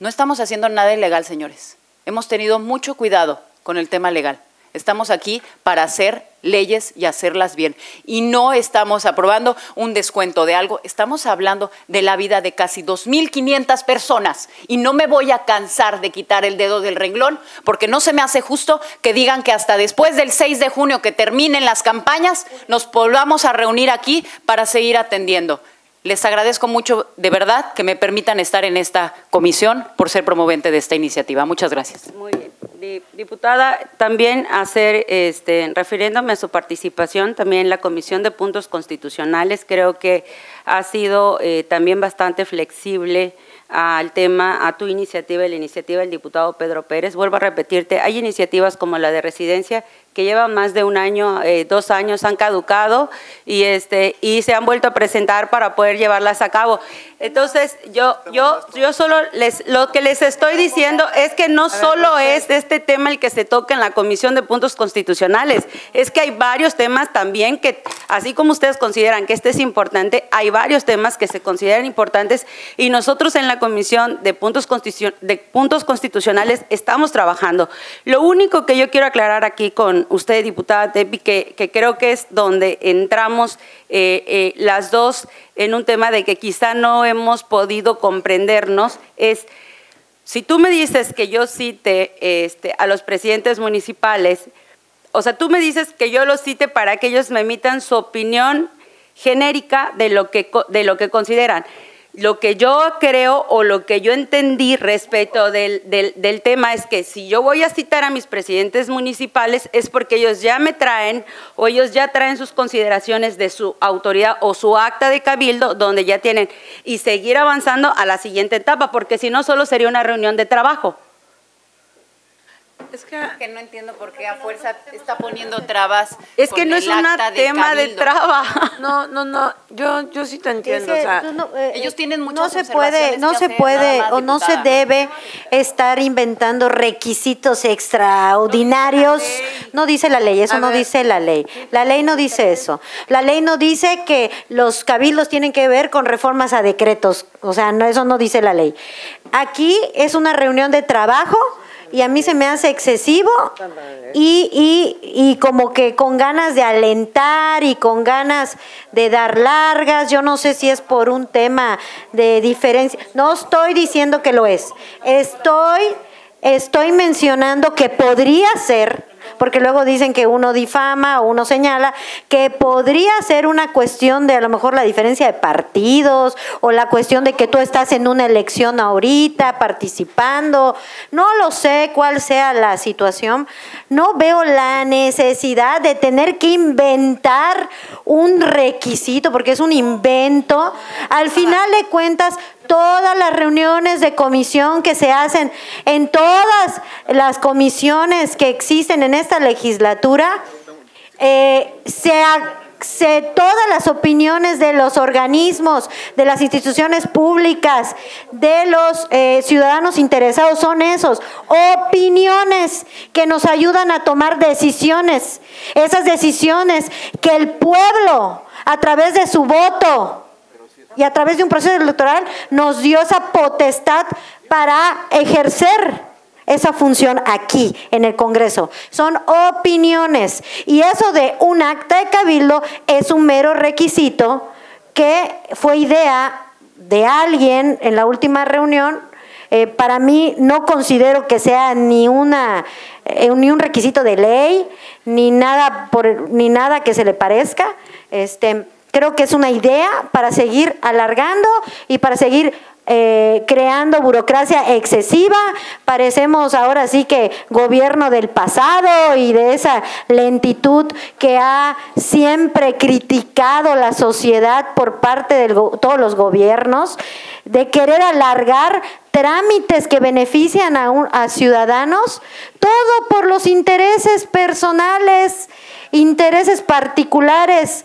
No estamos haciendo nada ilegal, señores. Hemos tenido mucho cuidado con el tema legal. Estamos aquí para hacer leyes y hacerlas bien. Y no estamos aprobando un descuento de algo. Estamos hablando de la vida de casi 2.500 personas. Y no me voy a cansar de quitar el dedo del renglón, porque no se me hace justo que digan que hasta después del 6 de junio que terminen las campañas, nos volvamos a reunir aquí para seguir atendiendo. Les agradezco mucho, de verdad, que me permitan estar en esta comisión por ser promovente de esta iniciativa. Muchas gracias. Muy bien. Diputada, también hacer, refiriéndome a su participación, también en la Comisión de Puntos Constitucionales, creo que ha sido también bastante flexible al tema, a tu iniciativa y la iniciativa del diputado Pedro Pérez. Vuelvo a repetirte, hay iniciativas como la de residencia que llevan más de un año, 2 años, han caducado y, se han vuelto a presentar para poder llevarlas a cabo. Entonces, yo solo lo que les estoy diciendo es que no solo es este tema el que se toca en la Comisión de Puntos Constitucionales, es que hay varios temas también que, así como ustedes consideran que este es importante, hay varios temas que se consideran importantes y nosotros en la Comisión de Puntos Constitucionales estamos trabajando. Lo único que yo quiero aclarar aquí con usted, diputada Tepi, que creo que es donde entramos las dos en un tema de que quizá no hemos podido comprendernos, es si tú me dices que yo cite a los presidentes municipales, o sea, tú me dices que yo los cite para que ellos me emitan su opinión genérica de lo que consideran. Lo que yo creo o lo que yo entendí respecto del tema es que si yo voy a citar a mis presidentes municipales es porque ellos ya me traen o ellos ya traen sus consideraciones de su autoridad o su acta de cabildo donde ya tienen y seguir avanzando a la siguiente etapa porque si no solo sería una reunión de trabajo. Es que no entiendo por qué a fuerza está poniendo trabas. Es que no es un tema de traba. No, yo sí te entiendo. Es que, o sea, ellos tienen muchas observaciones. No se debe estar inventando requisitos extraordinarios. No dice la ley, eso no dice la ley. La ley no dice eso. La ley no dice que los cabildos tienen que ver con reformas a decretos. O sea, no, eso no dice la ley. Aquí es una reunión de trabajo. Y a mí se me hace excesivo y como que con ganas de alentar y con ganas de dar largas, yo no sé si es por un tema de diferencia, no estoy diciendo que lo es, estoy mencionando que podría ser, porque luego dicen que uno difama o uno señala, que podría ser una cuestión de a lo mejor la diferencia de partidos o la cuestión de que tú estás en una elección ahorita participando, no lo sé cuál sea la situación, no veo la necesidad de tener que inventar un requisito porque es un invento, al final de cuentas todas las reuniones de comisión que se hacen en todas las comisiones que existen en esta legislatura todas las opiniones de los organismos, de las instituciones públicas, de los ciudadanos interesados son esos, opiniones que nos ayudan a tomar decisiones, esas decisiones que el pueblo a través de su voto y a través de un proceso electoral nos dio esa potestad para ejercer esa función aquí, en el Congreso. Son opiniones. Y eso de un acta de cabildo es un mero requisito que fue idea de alguien en la última reunión. Para mí no considero que sea ni un requisito de ley, ni nada que se le parezca. Creo que es una idea para seguir alargando y para seguir creando burocracia excesiva. Parecemos ahora sí que gobierno del pasado y de esa lentitud que ha siempre criticado la sociedad por parte de todos los gobiernos, de querer alargar trámites que benefician a ciudadanos, todo por los intereses personales, intereses particulares,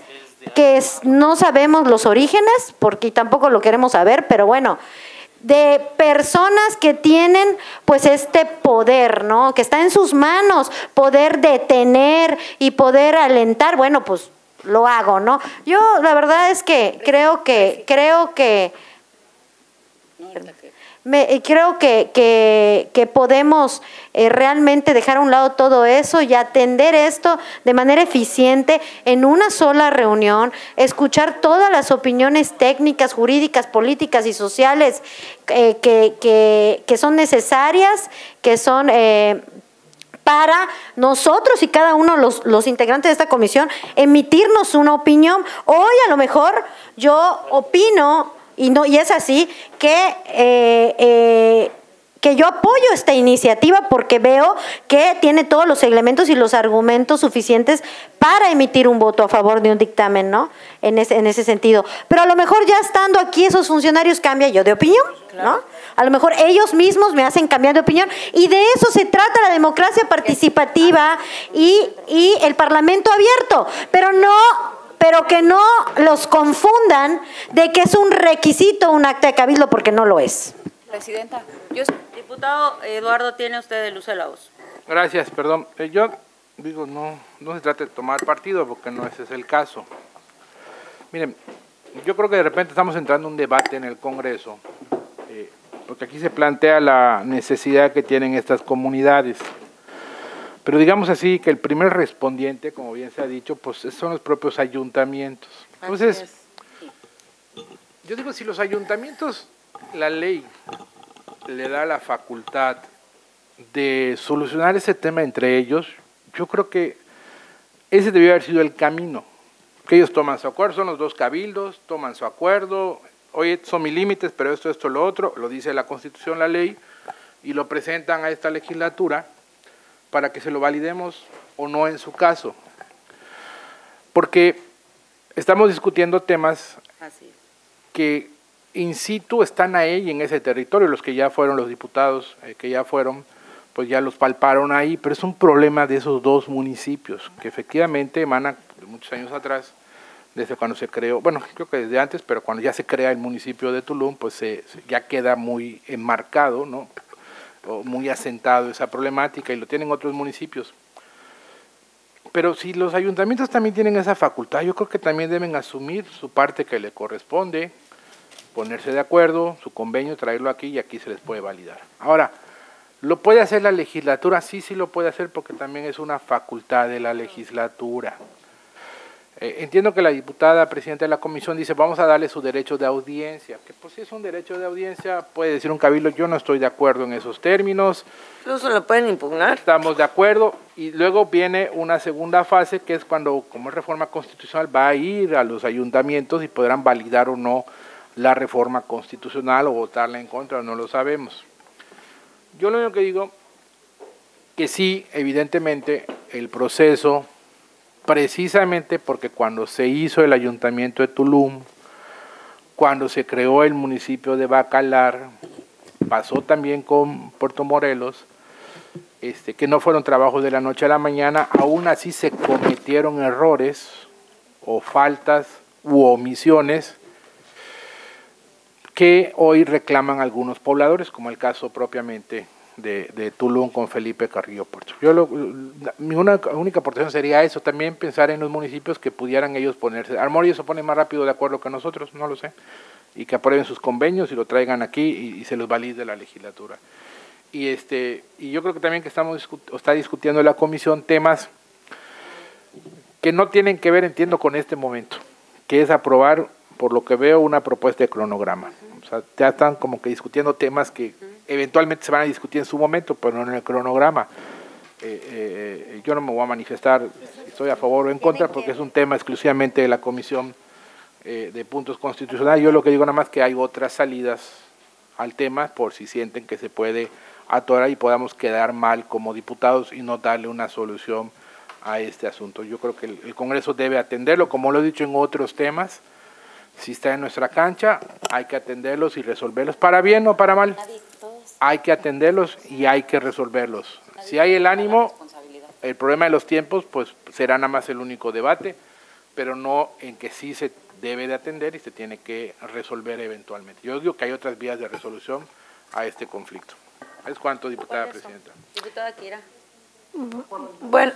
que no sabemos los orígenes, porque tampoco lo queremos saber, pero bueno, de personas que tienen pues este poder, ¿no?, que está en sus manos, poder detener y poder alentar. Bueno, pues lo hago, ¿no? Yo la verdad es que creo que podemos realmente dejar a un lado todo eso y atender esto de manera eficiente en una sola reunión, escuchar todas las opiniones técnicas, jurídicas, políticas y sociales que son necesarias, que son para nosotros y cada uno los integrantes de esta comisión emitirnos una opinión. Hoy a lo mejor yo opino… Y es así que yo apoyo esta iniciativa porque veo que tiene todos los elementos y los argumentos suficientes para emitir un voto a favor de un dictamen, ¿no? En ese sentido. Pero a lo mejor ya estando aquí esos funcionarios cambia yo de opinión, ¿no? A lo mejor ellos mismos me hacen cambiar de opinión y de eso se trata la democracia participativa y el Parlamento abierto, pero que no los confundan de que es un requisito un acta de cabildo, porque no lo es. Presidenta, diputado Eduardo, tiene usted el uso de la voz. Gracias, perdón. Yo digo, no se trata de tomar partido, porque no ese es el caso. Miren, yo creo que de repente estamos entrando en un debate en el Congreso, porque aquí se plantea la necesidad que tienen estas comunidades. Pero digamos así que el primer respondiente, como bien se ha dicho, pues son los propios ayuntamientos. Entonces, yo digo, si los ayuntamientos, la ley le da la facultad de solucionar ese tema entre ellos, yo creo que ese debió haber sido el camino, que ellos toman su acuerdo, son los dos cabildos, toman su acuerdo, oye, son mis límites, pero esto, lo otro, lo dice la Constitución, la ley, y lo presentan a esta legislatura, para que se lo validemos o no en su caso. Porque estamos discutiendo temas que in situ están ahí en ese territorio, los que ya fueron, los diputados que ya fueron, pues ya los palparon ahí, pero es un problema de esos dos municipios, que efectivamente emana de muchos años atrás, desde cuando se creó, bueno, creo que desde antes, pero cuando ya se crea el municipio de Tulum, pues ya queda muy enmarcado, ¿no?, o muy asentado esa problemática, y lo tienen otros municipios. Pero si los ayuntamientos también tienen esa facultad, yo creo que también deben asumir su parte que le corresponde, ponerse de acuerdo, su convenio, traerlo aquí y aquí se les puede validar. Ahora, ¿lo puede hacer la legislatura? Sí, sí lo puede hacer porque también es una facultad de la legislatura. Entiendo que la diputada presidenta de la comisión dice, vamos a darle su derecho de audiencia, que por si es un derecho de audiencia, puede decir un cabildo, yo no estoy de acuerdo en esos términos. Incluso lo pueden impugnar. Estamos de acuerdo, y luego viene una segunda fase, que es cuando, como es reforma constitucional, va a ir a los ayuntamientos y podrán validar o no la reforma constitucional o votarla en contra, no lo sabemos. Yo lo único que digo, que sí, evidentemente, el proceso… Precisamente porque cuando se hizo el ayuntamiento de Tulum, cuando se creó el municipio de Bacalar, pasó también con Puerto Morelos, que no fueron trabajos de la noche a la mañana, aún así se cometieron errores o faltas u omisiones que hoy reclaman algunos pobladores, como el caso propiamente de Tulum con Felipe Carrillo Puerto. Mi única aportación sería eso, también pensar en los municipios que pudieran ellos ponerse. A lo mejor ellos se ponen más rápido de acuerdo que nosotros, no lo sé, y que aprueben sus convenios y lo traigan aquí y se los valide la legislatura. Y yo creo que también que está discutiendo la comisión temas que no tienen que ver, entiendo, con este momento, que es aprobar, por lo que veo, una propuesta de cronograma. O sea, ya están como que discutiendo temas que eventualmente se van a discutir en su momento, pero no en el cronograma. Yo no me voy a manifestar si estoy a favor o en contra, porque es un tema exclusivamente de la Comisión de Puntos Constitucionales. Yo lo que digo nada más que hay otras salidas al tema, por si sienten que se puede atorar y podamos quedar mal como diputados y no darle una solución a este asunto. Yo creo que el Congreso debe atenderlo, como lo he dicho en otros temas. Si está en nuestra cancha, hay que atenderlos y resolverlos, para bien o para mal. Hay que atenderlos y hay que resolverlos. Si hay el ánimo, el problema de los tiempos, pues será nada más el único debate, pero no en que sí se debe de atender y se tiene que resolver eventualmente. Yo digo que hay otras vías de resolución a este conflicto. Es cuanto, diputada presidenta. Diputada Kira.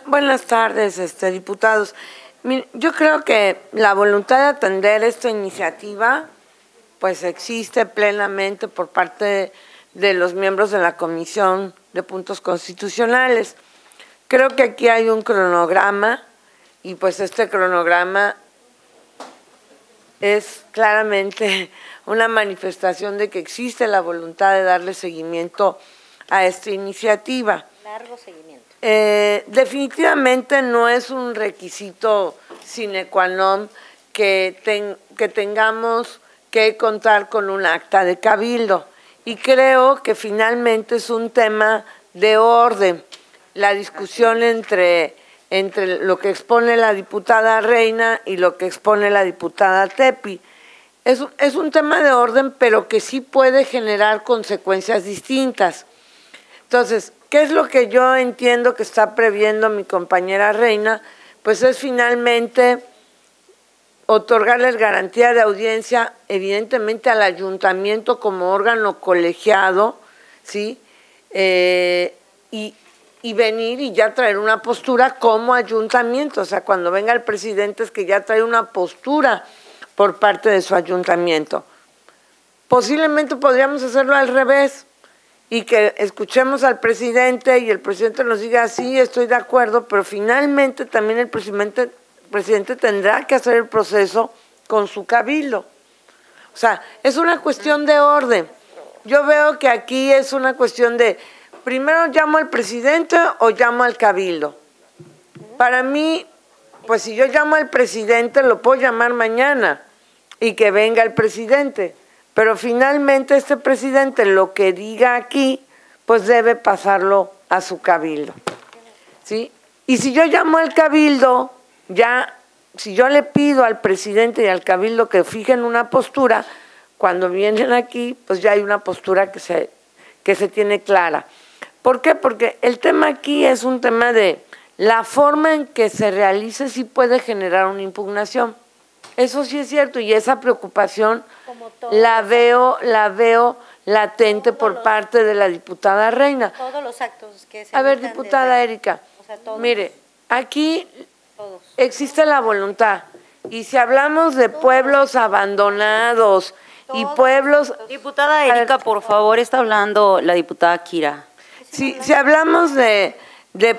Buenas tardes, diputados. Yo creo que la voluntad de atender esta iniciativa pues existe plenamente por parte de los miembros de la Comisión de Puntos Constitucionales. Creo que aquí hay un cronograma y pues este cronograma es claramente una manifestación de que existe la voluntad de darle seguimiento a esta iniciativa. Largo seguimiento. Definitivamente no es un requisito sine qua non que tengamos que contar con un acta de cabildo, y creo que finalmente es un tema de orden. La discusión entre lo que expone la diputada Reina y lo que expone la diputada Tepi es un tema de orden, pero que sí puede generar consecuencias distintas. Entonces, ¿qué es lo que yo entiendo que está previendo mi compañera Reina? Pues es finalmente otorgarles garantía de audiencia, evidentemente al ayuntamiento como órgano colegiado, ¿sí? Y venir y ya traer una postura como ayuntamiento. O sea, cuando venga el presidente es que ya trae una postura por parte de su ayuntamiento. Posiblemente podríamos hacerlo al revés, y que escuchemos al presidente y el presidente nos diga, sí, estoy de acuerdo, pero finalmente también el presidente tendrá que hacer el proceso con su cabildo. O sea, es una cuestión de orden. Yo veo que aquí es una cuestión de, primero llamo al presidente o llamo al cabildo. Para mí, pues si yo llamo al presidente, lo puedo llamar mañana y que venga el presidente. Pero finalmente este presidente lo que diga aquí, pues debe pasarlo a su cabildo, ¿sí? Y si yo llamo al cabildo, ya, si yo le pido al presidente y al cabildo que fijen una postura, cuando vienen aquí, pues ya hay una postura que se tiene clara. ¿Por qué? Porque el tema aquí es un tema de la forma en que se realice, sí puede generar una impugnación. Eso sí es cierto, y esa preocupación la veo latente por parte de la diputada Reina. Todos los actos que se... A ver, diputada Erika, o sea, mire, aquí todos. Existe la voluntad, y si hablamos de pueblos abandonados y pueblos... Diputada Erika, por favor, está hablando la diputada Kira. Si hablamos de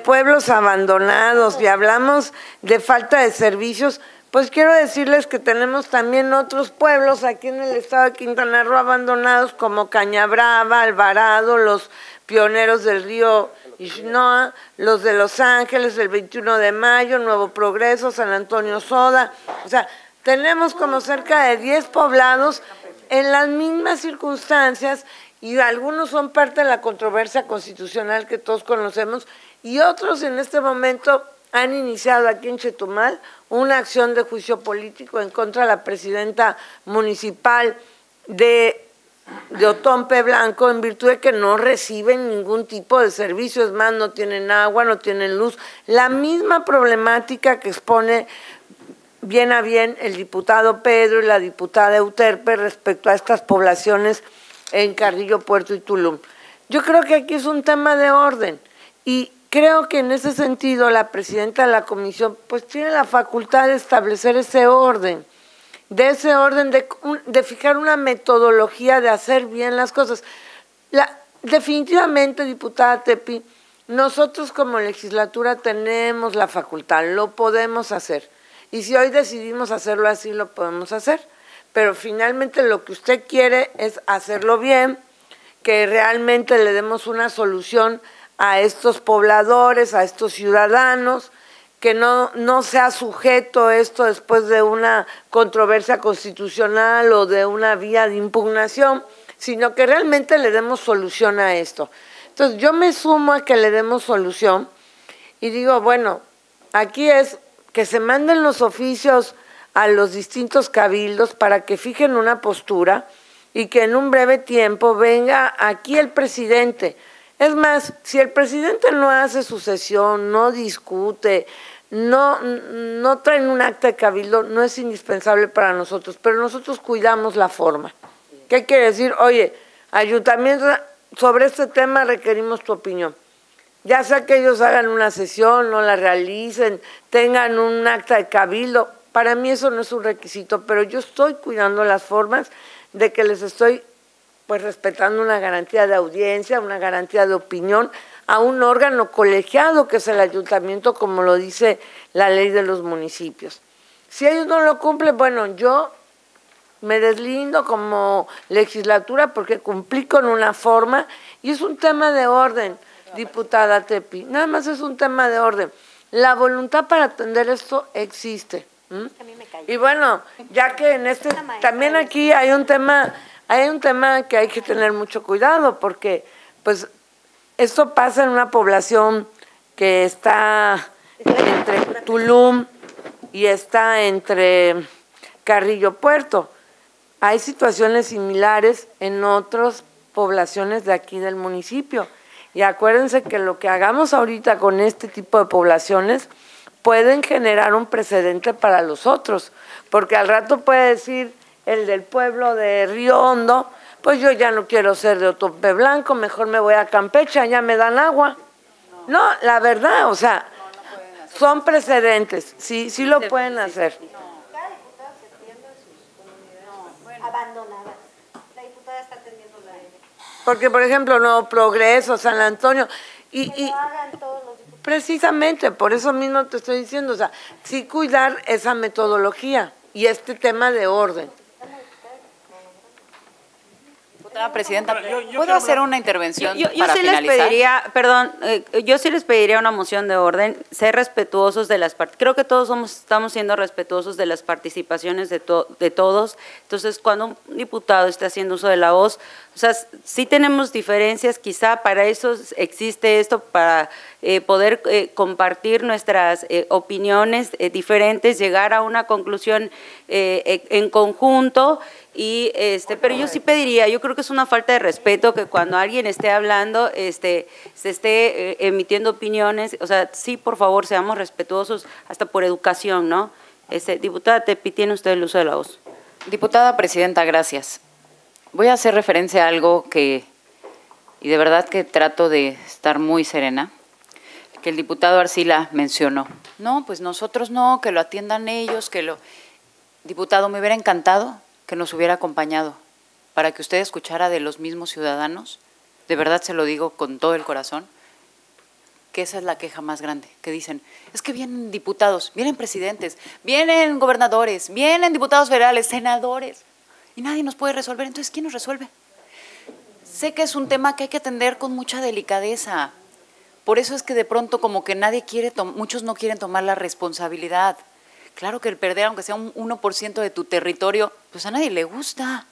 pueblos abandonados y hablamos de falta de servicios, pues quiero decirles que tenemos también otros pueblos aquí en el estado de Quintana Roo abandonados, como Cañabrava, Alvarado, los Pioneros del Río Ixnoa, los de Los Ángeles, el 21 de mayo, Nuevo Progreso, San Antonio Soda. O sea, tenemos como cerca de 10 poblados en las mismas circunstancias, y algunos son parte de la controversia constitucional que todos conocemos, y otros en este momento han iniciado aquí en Chetumal una acción de juicio político en contra de la presidenta municipal de de Othón P. Blanco, en virtud de que no reciben ningún tipo de servicio, es más, no tienen agua, no tienen luz. La misma problemática que expone bien a bien el diputado Pedro y la diputada Euterpe respecto a estas poblaciones en Carrillo Puerto y Tulum. Yo creo que aquí es un tema de orden y creo que en ese sentido la presidenta de la comisión pues tiene la facultad de establecer ese orden de fijar una metodología de hacer bien las cosas. Definitivamente, diputada Tepi, nosotros como legislatura tenemos la facultad, lo podemos hacer. Y si hoy decidimos hacerlo así, lo podemos hacer. Pero finalmente lo que usted quiere es hacerlo bien, que realmente le demos una solución a estos pobladores, a estos ciudadanos, que no sea sujeto esto después de una controversia constitucional o de una vía de impugnación, sino que realmente le demos solución a esto. Entonces, yo me sumo a que le demos solución y digo, bueno, aquí es que se manden los oficios a los distintos cabildos para que fijen una postura y que en un breve tiempo venga aquí el presidente. Es más, si el presidente no hace su sesión, no discute, no traen un acta de cabildo, no es indispensable para nosotros, pero nosotros cuidamos la forma. ¿Qué quiere decir? Oye, ayuntamiento, sobre este tema requerimos tu opinión. Ya sea que ellos hagan una sesión, no la realicen, tengan un acta de cabildo, para mí eso no es un requisito, pero yo estoy cuidando las formas de que les estoy pues respetando una garantía de audiencia, una garantía de opinión a un órgano colegiado que es el ayuntamiento, como lo dice la ley de los municipios. Si ellos no lo cumplen, bueno, yo me deslindo como legislatura porque cumplí con una forma y es un tema de orden, diputada Tepi, nada más es un tema de orden. La voluntad para atender esto existe. ¿Mm? Y bueno, ya que en este, también aquí hay un tema... Hay un tema que hay que tener mucho cuidado porque pues esto pasa en una población que está entre Tulum y está entre Carrillo Puerto. Hay situaciones similares en otras poblaciones de aquí del municipio. Y acuérdense que lo que hagamos ahorita con este tipo de poblaciones pueden generar un precedente para los otros, porque al rato puede decir el del pueblo de Río Hondo, pues yo ya no quiero ser de Othón P. Blanco, mejor me voy a Campeche, allá me dan agua. No, la verdad, o sea, no son precedentes, sí lo pueden hacer. No, cada diputada se atiende en sus comunidades abandonadas. La diputada está atendiendo la ley. Porque, por ejemplo, Nuevo Progreso, San Antonio, y hagan todos los diputados. Precisamente, por eso mismo te estoy diciendo, o sea, sí cuidar esa metodología y este tema de orden. Presidenta, ¿puedo hacer una intervención para finalizar? Yo sí les pediría, perdón, yo sí les pediría una moción de orden, ser respetuosos de las partes. Creo que todos estamos siendo respetuosos de las participaciones de todos. Entonces, cuando un diputado está haciendo uso de la voz, o sea, sí tenemos diferencias, quizá para eso existe esto, para poder compartir nuestras opiniones diferentes, llegar a una conclusión en conjunto. Y pero yo sí pediría, yo creo que es una falta de respeto que cuando alguien esté hablando, se esté emitiendo opiniones, o sea, sí, por favor, seamos respetuosos, hasta por educación, ¿no? Diputada Tepi, tiene usted el uso de la voz. Diputada presidenta, gracias. Voy a hacer referencia a algo que, y de verdad que trato de estar muy serena, que el diputado Arcila mencionó. No, pues nosotros no, que lo atiendan ellos, que lo… Diputado, me hubiera encantado que nos hubiera acompañado, para que usted escuchara de los mismos ciudadanos, de verdad se lo digo con todo el corazón, que esa es la queja más grande, que dicen, es que vienen diputados, vienen presidentes, vienen gobernadores, vienen diputados federales, senadores, y nadie nos puede resolver, entonces ¿quién nos resuelve? Sé que es un tema que hay que atender con mucha delicadeza, por eso es que de pronto como que nadie quiere, muchos no quieren tomar la responsabilidad. Claro que el perder, aunque sea un 1% de tu territorio, pues a nadie le gusta.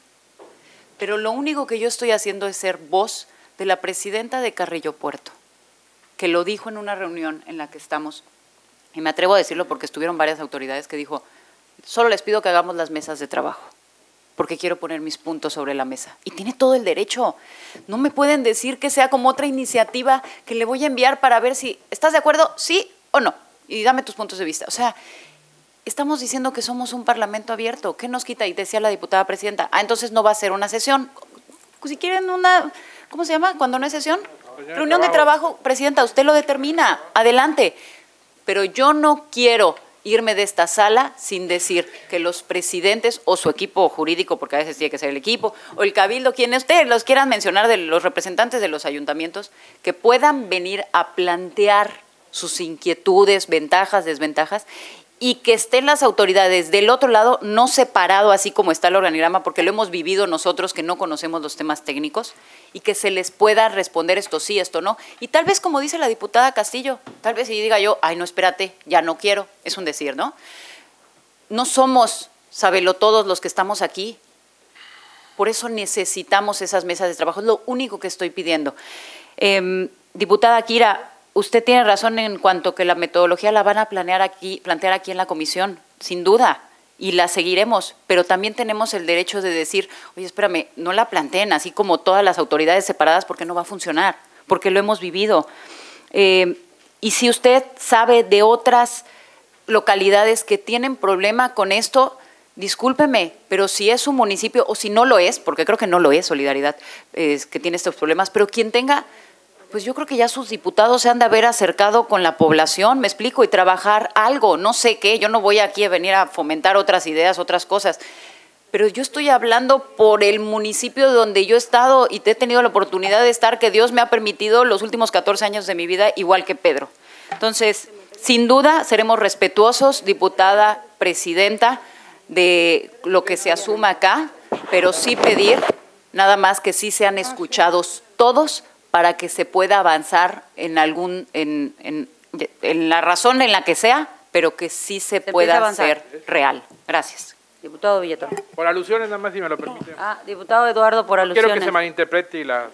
Pero lo único que yo estoy haciendo es ser voz de la presidenta de Carrillo Puerto, que lo dijo en una reunión en la que estamos, y me atrevo a decirlo porque estuvieron varias autoridades que dijo, solo les pido que hagamos las mesas de trabajo. porque quiero poner mis puntos sobre la mesa. Y tiene todo el derecho. No me pueden decir que sea como otra iniciativa que le voy a enviar para ver si estás de acuerdo, sí o no, y dame tus puntos de vista. O sea, estamos diciendo que somos un parlamento abierto. ¿Qué nos quita? Y decía la diputada presidenta, ah, entonces no va a ser una sesión. Si quieren una, ¿cómo se llama? Cuando no es sesión, reunión de trabajo. Presidenta, usted lo determina, adelante. Pero yo no quiero irme de esta sala sin decir que los presidentes o su equipo jurídico, porque a veces tiene que ser el equipo, o el cabildo, quienes ustedes los quieran mencionar, de los representantes de los ayuntamientos, que puedan venir a plantear sus inquietudes, ventajas, desventajas, y que estén las autoridades del otro lado, no separado así como está el organigrama, porque lo hemos vivido nosotros que no conocemos los temas técnicos, y que se les pueda responder esto sí, esto no. Y tal vez, como dice la diputada Castillo, tal vez si diga yo, ay, no, espérate, ya no quiero, es un decir, ¿no? No somos, sábelo todos los que estamos aquí, por eso necesitamos esas mesas de trabajo, es lo único que estoy pidiendo. Diputada Kira, usted tiene razón en cuanto que la metodología la van a plantear aquí en la comisión, sin duda, y la seguiremos, pero también tenemos el derecho de decir, oye, espérame, no la planteen así como todas las autoridades separadas, porque no va a funcionar, porque lo hemos vivido. Y si usted sabe de otras localidades que tienen problema con esto, discúlpeme, pero si es un municipio, o si no lo es, porque creo que no lo es, Solidaridad, que tiene estos problemas, pero quien tenga… Pues yo creo que ya sus diputados se han de haber acercado con la población, me explico, y trabajar algo, no sé qué, yo no voy aquí a venir a fomentar otras ideas, otras cosas, pero yo estoy hablando por el municipio donde yo he estado y he tenido la oportunidad de estar, que Dios me ha permitido los últimos 14 años de mi vida, igual que Pedro. Entonces, sin duda, seremos respetuosos, diputada presidenta, de lo que se asuma acá, pero sí pedir nada más que sí sean escuchados todos, para que se pueda avanzar en algún en la razón en la que sea, pero que sí se pueda hacer real. Gracias. Diputado Villatoro. Por alusiones nada más, si me lo permite. Ah, diputado Eduardo, por alusiones. Quiero que se malinterprete y las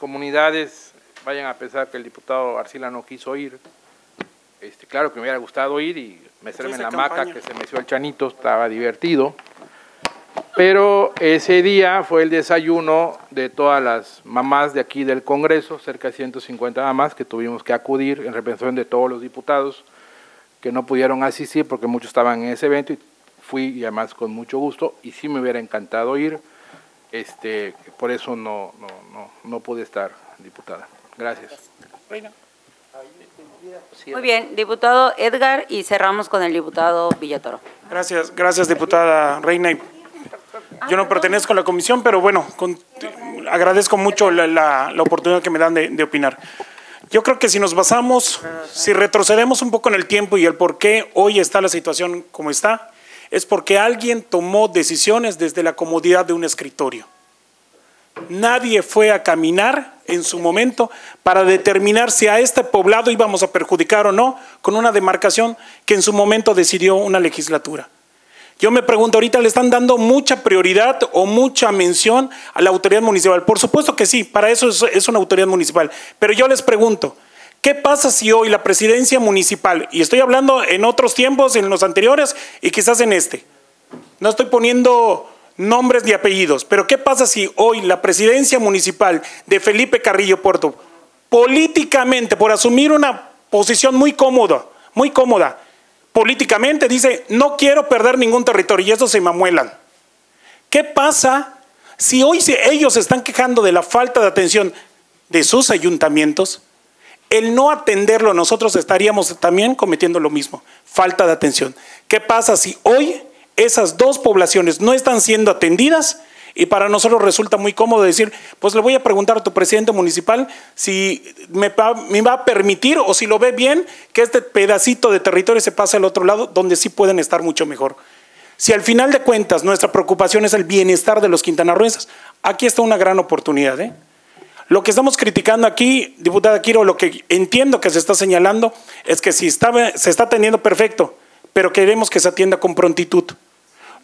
comunidades vayan a pensar que el diputado Arcila no quiso ir. Claro que me hubiera gustado ir y mecerme en la hamaca que se meció el chanito, estaba divertido. Pero ese día fue el desayuno de todas las mamás de aquí del Congreso, cerca de 150 mamás que tuvimos que acudir en representación de todos los diputados que no pudieron asistir porque muchos estaban en ese evento, y fui, y además con mucho gusto, y sí me hubiera encantado ir, por eso no pude estar, diputada. Gracias. Bueno. Muy bien, diputado Edgar, y cerramos con el diputado Villatoro. Gracias, diputada Reina. Yo no pertenezco a la comisión, pero bueno, agradezco mucho la oportunidad que me dan de opinar. Yo creo que si nos basamos, si retrocedemos un poco en el tiempo y el por qué hoy está la situación como está, es porque alguien tomó decisiones desde la comodidad de un escritorio. Nadie fue a caminar en su momento para determinar si a este poblado íbamos a perjudicar o no con una demarcación que en su momento decidió una legislatura. Yo me pregunto, ahorita le están dando mucha prioridad o mucha mención a la autoridad municipal. Por supuesto que sí, para eso es una autoridad municipal. Pero yo les pregunto, ¿qué pasa si hoy la presidencia municipal, y estoy hablando en otros tiempos, en los anteriores y quizás en este, no estoy poniendo nombres ni apellidos, pero qué pasa si hoy la presidencia municipal de Felipe Carrillo Puerto, políticamente, por asumir una posición muy cómoda, políticamente dice, no quiero perder ningún territorio, y eso se mamuelan? ¿Qué pasa si hoy ellos se están quejando de la falta de atención de sus ayuntamientos? El no atenderlo, nosotros estaríamos también cometiendo lo mismo, falta de atención. ¿Qué pasa si hoy esas dos poblaciones no están siendo atendidas? Y para nosotros resulta muy cómodo decir, pues le voy a preguntar a tu presidente municipal si me va a permitir o si lo ve bien que este pedacito de territorio se pase al otro lado, donde sí pueden estar mucho mejor. Si al final de cuentas nuestra preocupación es el bienestar de los quintanarroenses, aquí está una gran oportunidad, ¿eh? Lo que estamos criticando aquí, diputada Kiro, lo que entiendo que se está señalando es que si se está atendiendo perfecto, pero queremos que se atienda con prontitud.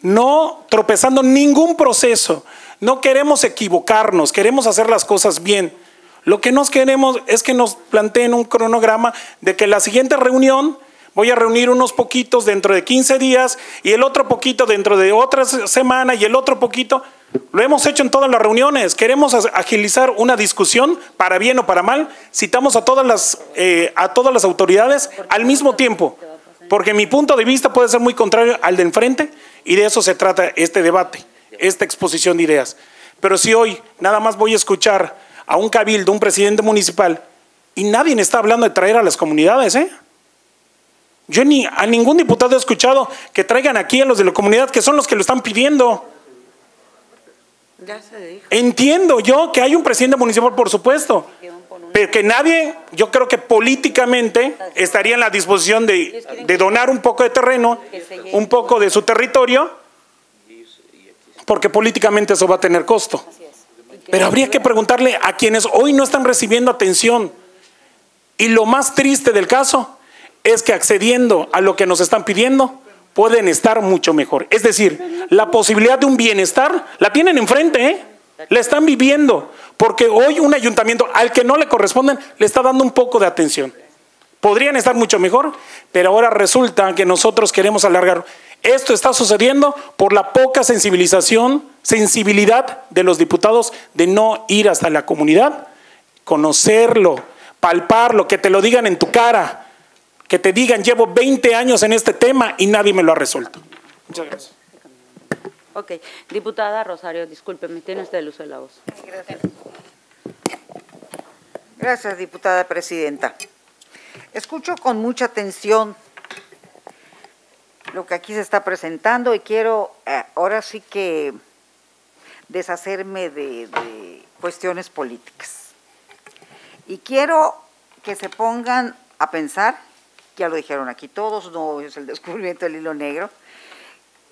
No tropezando ningún proceso, no queremos equivocarnos, queremos hacer las cosas bien. Lo que no queremos es que nos planteen un cronograma de que la siguiente reunión voy a reunir unos poquitos dentro de 15 días y el otro poquito dentro de otra semana y el otro poquito. Lo hemos hecho en todas las reuniones. Queremos agilizar una discusión, para bien o para mal, citamos a todas las autoridades al mismo tiempo, porque mi punto de vista puede ser muy contrario al de enfrente y de eso se trata este debate, esta exposición de ideas. Pero si hoy nada más voy a escuchar a un cabildo, un presidente municipal, y nadie está hablando de traer a las comunidades, ¿eh? Yo ni a ningún diputado he escuchado que traigan aquí a los de la comunidad, que son los que lo están pidiendo. Ya se dijo. Entiendo yo que hay un presidente municipal, por supuesto, pero que nadie, yo creo que políticamente estaría en la disposición de donar un poco de terreno, un poco de su territorio, porque políticamente eso va a tener costo. Pero habría que preguntarle a quienes hoy no están recibiendo atención. Y lo más triste del caso es que accediendo a lo que nos están pidiendo, pueden estar mucho mejor. Es decir, la posibilidad de un bienestar la tienen enfrente, ¿eh? La están viviendo, porque hoy un ayuntamiento al que no le corresponden le está dando un poco de atención. Podrían estar mucho mejor, pero ahora resulta que nosotros queremos alargar. Esto está sucediendo por la poca sensibilidad de los diputados de no ir hasta la comunidad, conocerlo, palparlo, que te lo digan en tu cara. Que te digan, llevo 20 años en este tema y nadie me lo ha resuelto. Muchas gracias. Ok. Diputada Rosario, discúlpeme, tiene usted el uso de la voz. Gracias. Gracias, diputada presidenta. Escucho con mucha atención lo que aquí se está presentando y quiero ahora sí que deshacerme de cuestiones políticas. Y quiero que se pongan a pensar, ya lo dijeron aquí todos, no es el descubrimiento del hilo negro,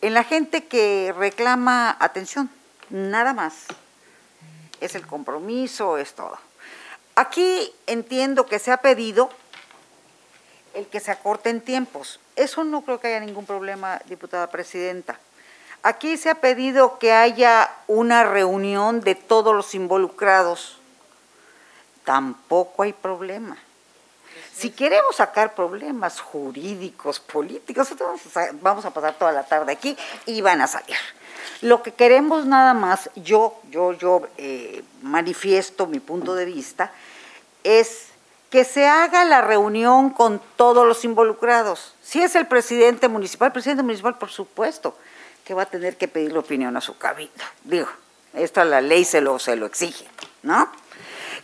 en la gente que reclama atención, nada más, es el compromiso, es todo. Aquí entiendo que se ha pedido el que se acorten tiempos, eso no creo que haya ningún problema, diputada presidenta. Aquí se ha pedido que haya una reunión de todos los involucrados, tampoco hay problema. Si queremos sacar problemas jurídicos, políticos, vamos a pasar toda la tarde aquí y van a salir. Lo que queremos nada más, yo manifiesto mi punto de vista, es que se haga la reunión con todos los involucrados. Si es el presidente municipal, por supuesto, que va a tener que pedirle opinión a su cabildo. Digo, esto a la ley se lo exige, ¿no?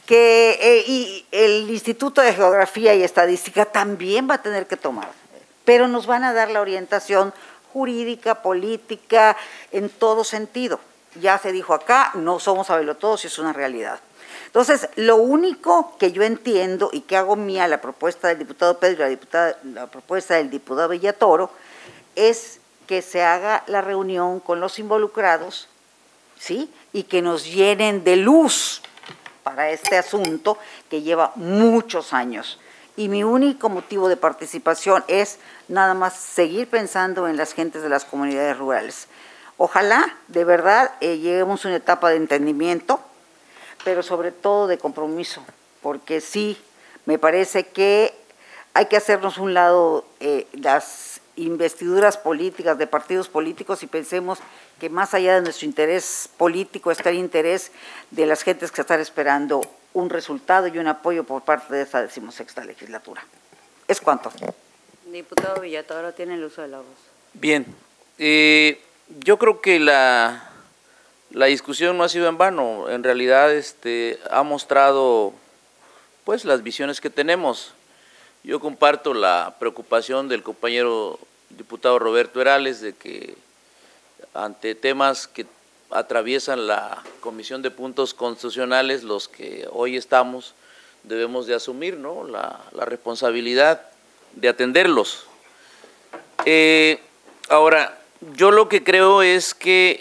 Que y el Instituto de Geografía y Estadística también va a tener que tomar, pero nos van a dar la orientación jurídica, política, en todo sentido. Ya se dijo acá, no somos a verlo todos y es una realidad. Entonces, lo único que yo entiendo y que hago mía la propuesta del diputado Pedro y la propuesta del diputado Villatoro es que se haga la reunión con los involucrados, ¿sí? Y que nos llenen de luz para este asunto que lleva muchos años. Y mi único motivo de participación es nada más seguir pensando en las gentes de las comunidades rurales. Ojalá, de verdad, lleguemos a una etapa de entendimiento, pero sobre todo de compromiso, porque sí, me parece que hay que hacernos un lado las investiduras políticas de partidos políticos y pensemos que más allá de nuestro interés político está el interés de las gentes que están esperando un resultado y un apoyo por parte de esta 16ª legislatura. ¿Es cuánto? Diputado Villatoro, tiene el uso de la voz. Bien, yo creo que la discusión no ha sido en vano, en realidad ha mostrado pues las visiones que tenemos. Yo comparto la preocupación del compañero diputado Roberto Herales de que ante temas que atraviesan la Comisión de Puntos Constitucionales, los que hoy estamos, debemos de asumir, ¿no?, la responsabilidad de atenderlos. Ahora, yo lo que creo es que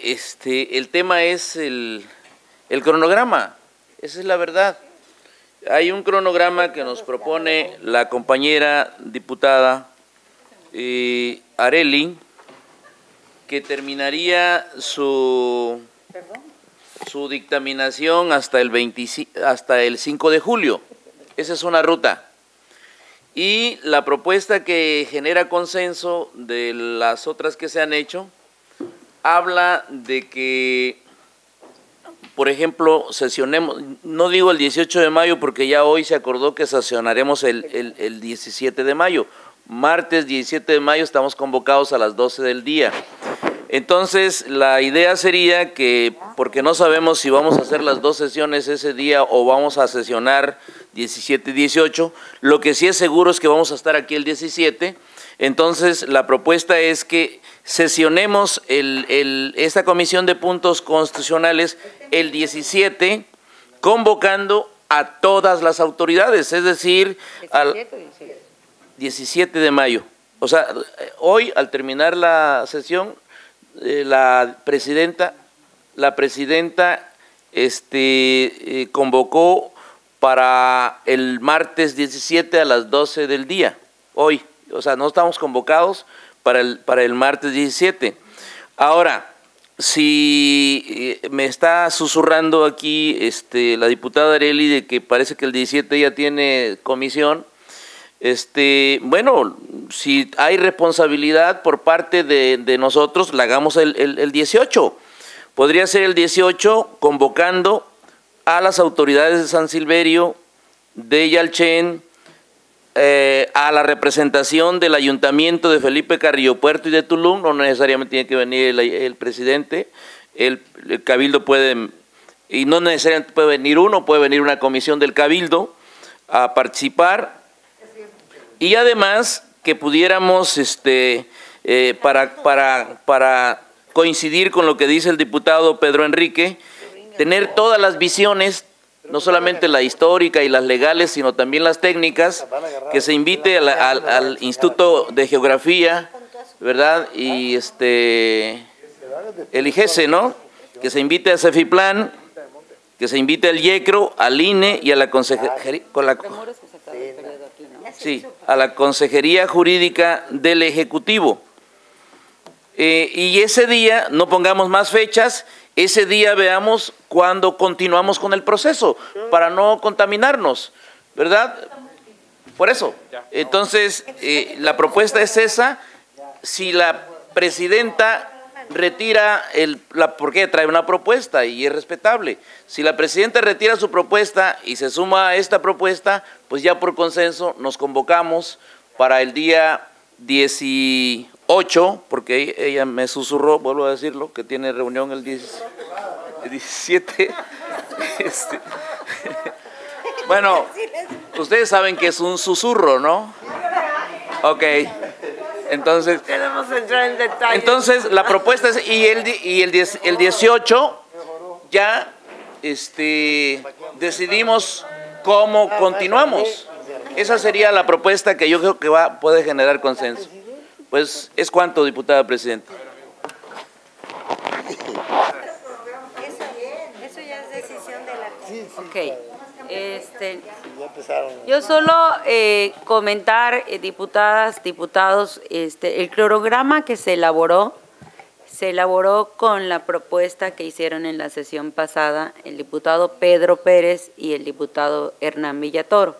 el tema es el cronograma, esa es la verdad. Hay un cronograma que nos propone la compañera diputada Areli, que terminaría su dictaminación hasta el 5 de julio. Esa es una ruta. Y la propuesta que genera consenso de las otras que se han hecho, habla de que, por ejemplo, sesionemos, no digo el 18 de mayo porque ya hoy se acordó que sesionaremos el 17 de mayo. Martes 17 de mayo estamos convocados a las 12 del día. Entonces, la idea sería que, porque no sabemos si vamos a hacer las dos sesiones ese día o vamos a sesionar 17 y 18, lo que sí es seguro es que vamos a estar aquí el 17, entonces la propuesta es que sesionemos esta comisión de puntos constitucionales el 17, convocando a todas las autoridades, es decir, al 17 de mayo. O sea, hoy al terminar la sesión, la presidenta convocó para el martes 17 a las 12 del día, hoy. O sea, no estamos convocados para el martes 17. Ahora, si me está susurrando aquí la diputada Areli de que parece que el 17 ya tiene comisión, bueno, si hay responsabilidad por parte de nosotros, la hagamos el 18. Podría ser el 18 convocando a las autoridades de San Silverio, de Yalchen, a la representación del ayuntamiento de Felipe Carrillo Puerto y de Tulum. No necesariamente tiene que venir el presidente, el cabildo puede, y no necesariamente puede venir uno, puede venir una comisión del cabildo a participar. Y además que pudiéramos, para coincidir con lo que dice el diputado Pedro Enrique, tener todas las visiones, no solamente la histórica y las legales, sino también las técnicas, que se invite al Instituto de Geografía, ¿verdad? Y el IGECE, ¿no? Que se invite a CEFIPLAN, que se invite al IECRO, al INE y a la Consejería… Sí, a la Consejería Jurídica del Ejecutivo. Y ese día, no pongamos más fechas, ese día veamos cuándo continuamos con el proceso, para no contaminarnos, ¿verdad? Por eso. Entonces, la propuesta es esa. Si la presidenta retira, porque trae una propuesta y es respetable, si la presidenta retira su propuesta y se suma a esta propuesta, pues ya por consenso nos convocamos para el día 18, porque ella me susurró, vuelvo a decirlo, que tiene reunión el 17. Bueno, ustedes saben que es un susurro, ¿no? Ok. Entonces, tenemos que entrar en detalle. Entonces, la propuesta es, el 18 ya decidimos cómo continuamos. Esa sería la propuesta que yo creo que puede generar consenso. Pues, ¿es cuánto, diputada presidenta? Eso ya es decisión de la Comisión. Okay. Yo solo comentar, diputadas, diputados, el cronograma que se elaboró con la propuesta que hicieron en la sesión pasada el diputado Pedro Pérez y el diputado Hernán Villatoro.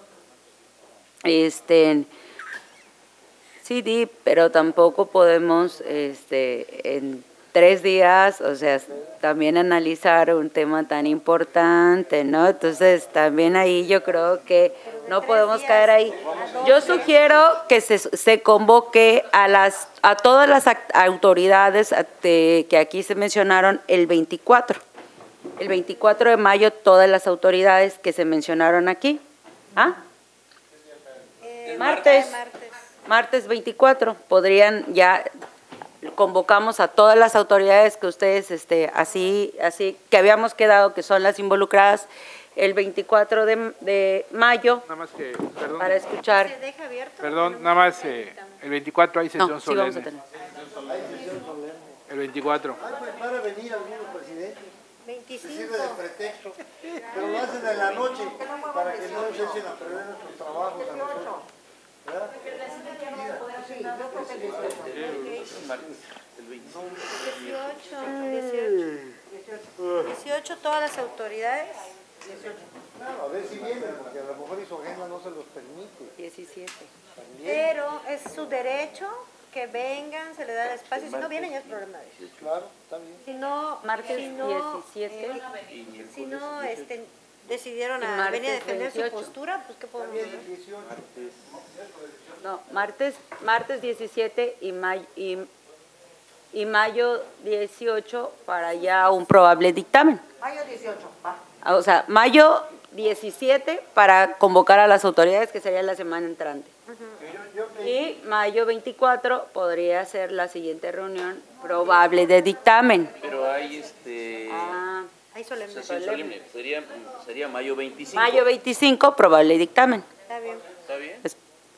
Sí, pero tampoco podemos en 3 días, o sea, también analizar un tema tan importante, ¿no? Entonces, también ahí yo creo que no podemos caer ahí. Yo sugiero que se convoque a todas las autoridades que aquí se mencionaron el 24. El 24 de mayo, todas las autoridades que se mencionaron aquí. ¿Ah? Martes. Martes 24. Podrían ya… Convocamos a todas las autoridades que ustedes, así que habíamos quedado que son las involucradas el 24 de mayo. Nada más que, perdón, para escuchar. ¿Se deja abierto? Perdón, no, nada más el 24 hay sesión solemne. Sí, vamos a tener. El 24. Ay, pues para venir al mismo presidente. 25. Se sirve de pretexto, pero lo hacen en la noche para que no se echen a perder nuestros trabajos. ¿Verdad? El 18, todas las autoridades. 18. Claro, a ver si vienen, porque a lo mejor su agenda no se los permite. 17. 17. Pero es su derecho que vengan, se le da el espacio, si no vienen ya es problema de ellos. Claro, está bien. Si no, martes 17. Si no decidieron a venir a defender 28. Su postura, pues ¿qué podemos hacer? No, martes 17 y mayo 18 para ya un probable dictamen. Mayo 18, va. O sea, mayo 17 para convocar a las autoridades, que sería la semana entrante. Y mayo 24 podría ser la siguiente reunión probable de dictamen. Pero hay hay solemne. O sea, sí, solemne. Sería mayo 25. Mayo 25 probable dictamen. Está bien. ¿Está bien?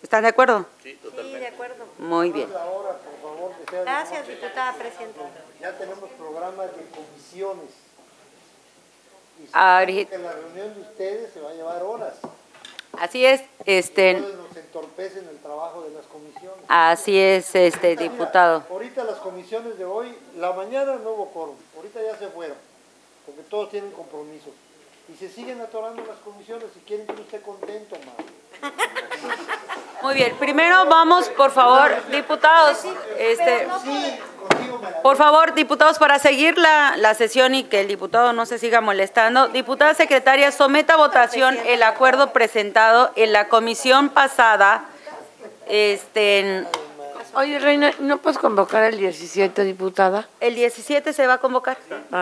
¿Están de acuerdo? Sí, totalmente. Sí, de acuerdo. Muy bien. Ahora, por favor, que sea. Gracias, diputada presidenta. Ya tenemos programas de comisiones. Y que la reunión de ustedes se va a llevar horas. Así es, nos entorpecen el trabajo de las comisiones. Así es, diputado. Ahorita las comisiones de hoy, la mañana no hubo quórum, ahorita ya se fueron, porque todos tienen compromisos. Y se siguen atorando las comisiones y quieren que usted contento, madre. Muy bien, primero vamos, por favor, diputados, por favor, diputados, para seguir la sesión y que el diputado no se siga molestando. Diputada secretaria, someta a votación el acuerdo presentado en la comisión pasada. Oye, Reina, ¿no puedes convocar el 17, diputada? El 17 se va a convocar,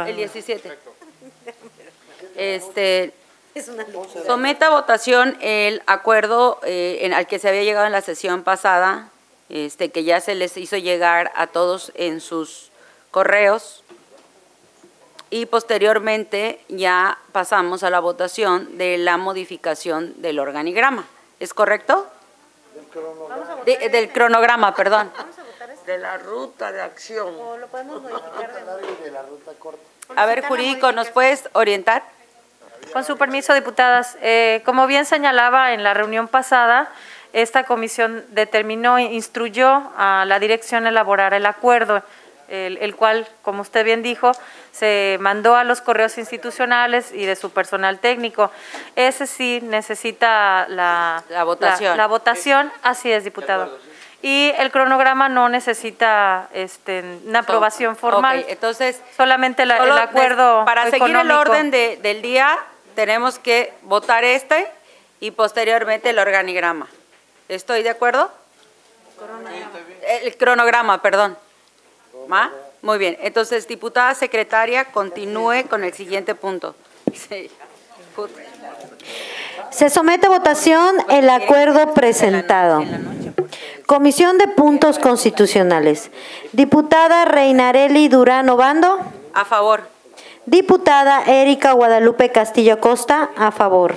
el 17. Someta a votación el acuerdo al que se había llegado en la sesión pasada, que ya se les hizo llegar a todos en sus correos, y posteriormente ya pasamos a la votación de la modificación del organigrama. ¿Es correcto? Del cronograma, perdón. Vamos a votar eso. De la ruta de acción. O lo podemos modificar de la ruta corta. A ver, jurídico, ¿nos puedes orientar? Con su permiso, diputadas. Como bien señalaba en la reunión pasada, esta comisión determinó e instruyó a la dirección elaborar el acuerdo, el cual, como usted bien dijo, se mandó a los correos institucionales y de su personal técnico. Ese sí necesita la votación. La votación, así es, diputado. Y el cronograma no necesita una aprobación formal. Okay, entonces, solamente el acuerdo para seguir el orden del día, tenemos que votar y posteriormente el organigrama. ¿Estoy de acuerdo? El cronograma, perdón. ¿Ma? Muy bien. Entonces, diputada secretaria, continúe con el siguiente punto. Sí. Se somete a votación el acuerdo presentado. Comisión de Puntos Constitucionales. Diputada Reinarelli Durán Obando. A favor. Diputada Erika Guadalupe Castillo Acosta. A favor.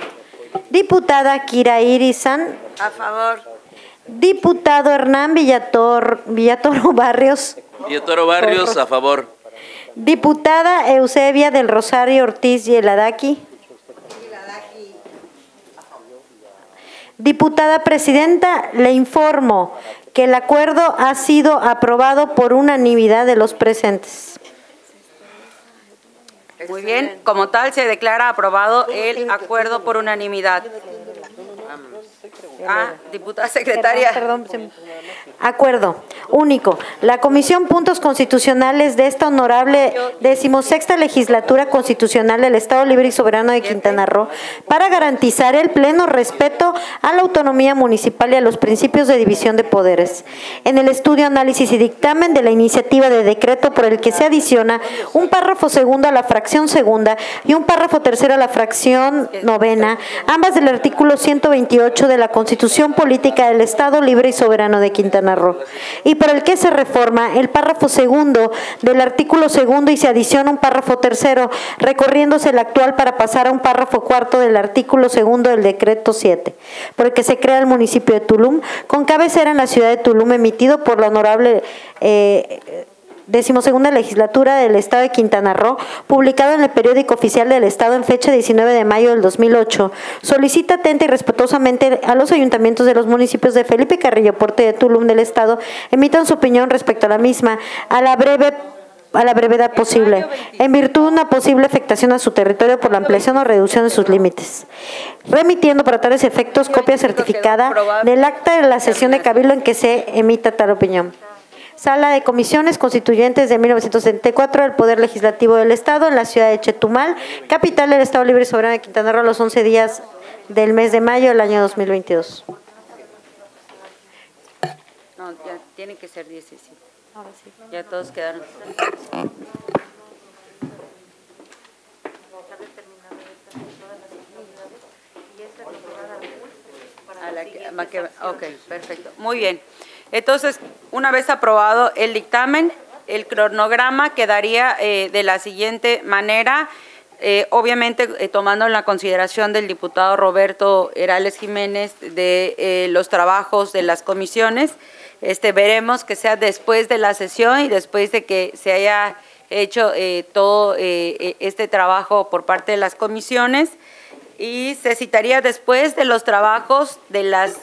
Diputada Kira Iris San. A favor. Diputado Hernán Villatoro Barrios. Villatoro Barrios, a favor. Diputada Eusebia del Rosario Ortiz Yeladaki. Diputada presidenta, le informo que el acuerdo ha sido aprobado por unanimidad de los presentes. Muy bien, como tal se declara aprobado el acuerdo por unanimidad. Diputada secretaria. Perdón. Acuerdo único. La Comisión Puntos Constitucionales de esta honorable 16ª Legislatura Constitucional del Estado Libre y Soberano de Quintana Roo, para garantizar el pleno respeto a la autonomía municipal y a los principios de división de poderes. En el estudio, análisis y dictamen de la iniciativa de decreto por el que se adiciona un párrafo segundo a la fracción segunda y un párrafo tercero a la fracción novena, ambas del artículo 128 de la Constitución Política del Estado Libre y Soberano de Quintana Roo, y por el que se reforma el párrafo segundo del artículo segundo y se adiciona un párrafo tercero, recorriéndose el actual para pasar a un párrafo cuarto del artículo segundo del decreto 7, por el que se crea el municipio de Tulum, con cabecera en la ciudad de Tulum, emitido por la honorable 12ª Legislatura del Estado de Quintana Roo, publicado en el Periódico Oficial del Estado en fecha 19 de mayo del 2008, solicita atenta y respetuosamente a los ayuntamientos de los municipios de Felipe Carrillo Puerto y de Tulum del Estado, emitan su opinión respecto a la misma, a la breve a la brevedad posible, en virtud de una posible afectación a su territorio por la ampliación o reducción de sus límites, remitiendo para tales efectos copia certificada del acta de la sesión de cabildo en que se emita tal opinión. Sala de Comisiones Constituyentes de 1974 del Poder Legislativo del Estado en la ciudad de Chetumal, capital del Estado Libre y Soberano de Quintana Roo, a los 11 días del mes de mayo del año 2022. No, ya tiene que ser 17. Ahora sí. Ya todos quedaron. Ok, perfecto. Muy bien. Entonces, una vez aprobado el dictamen, el cronograma quedaría de la siguiente manera, obviamente tomando en la consideración del diputado Roberto Herales Jiménez de los trabajos de las comisiones. Veremos que sea después de la sesión y después de que se haya hecho todo este trabajo por parte de las comisiones, y se citaría después de los trabajos de las,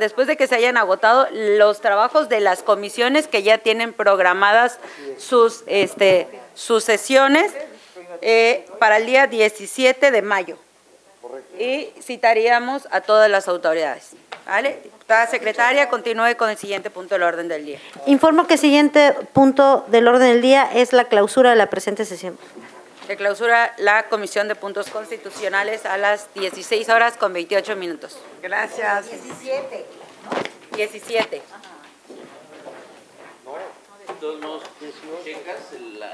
después de que se hayan agotado los trabajos de las comisiones que ya tienen programadas sus, sus sesiones para el día 17 de mayo. Y citaríamos a todas las autoridades. ¿Vale? Diputada secretaria, continúe con el siguiente punto del orden del día. Informo que el siguiente punto del orden del día es la clausura de la presente sesión. Se clausura la Comisión de Puntos Constitucionales a las 16:28 p.m. Gracias. 17. 17. Ajá. No, entonces no checas la…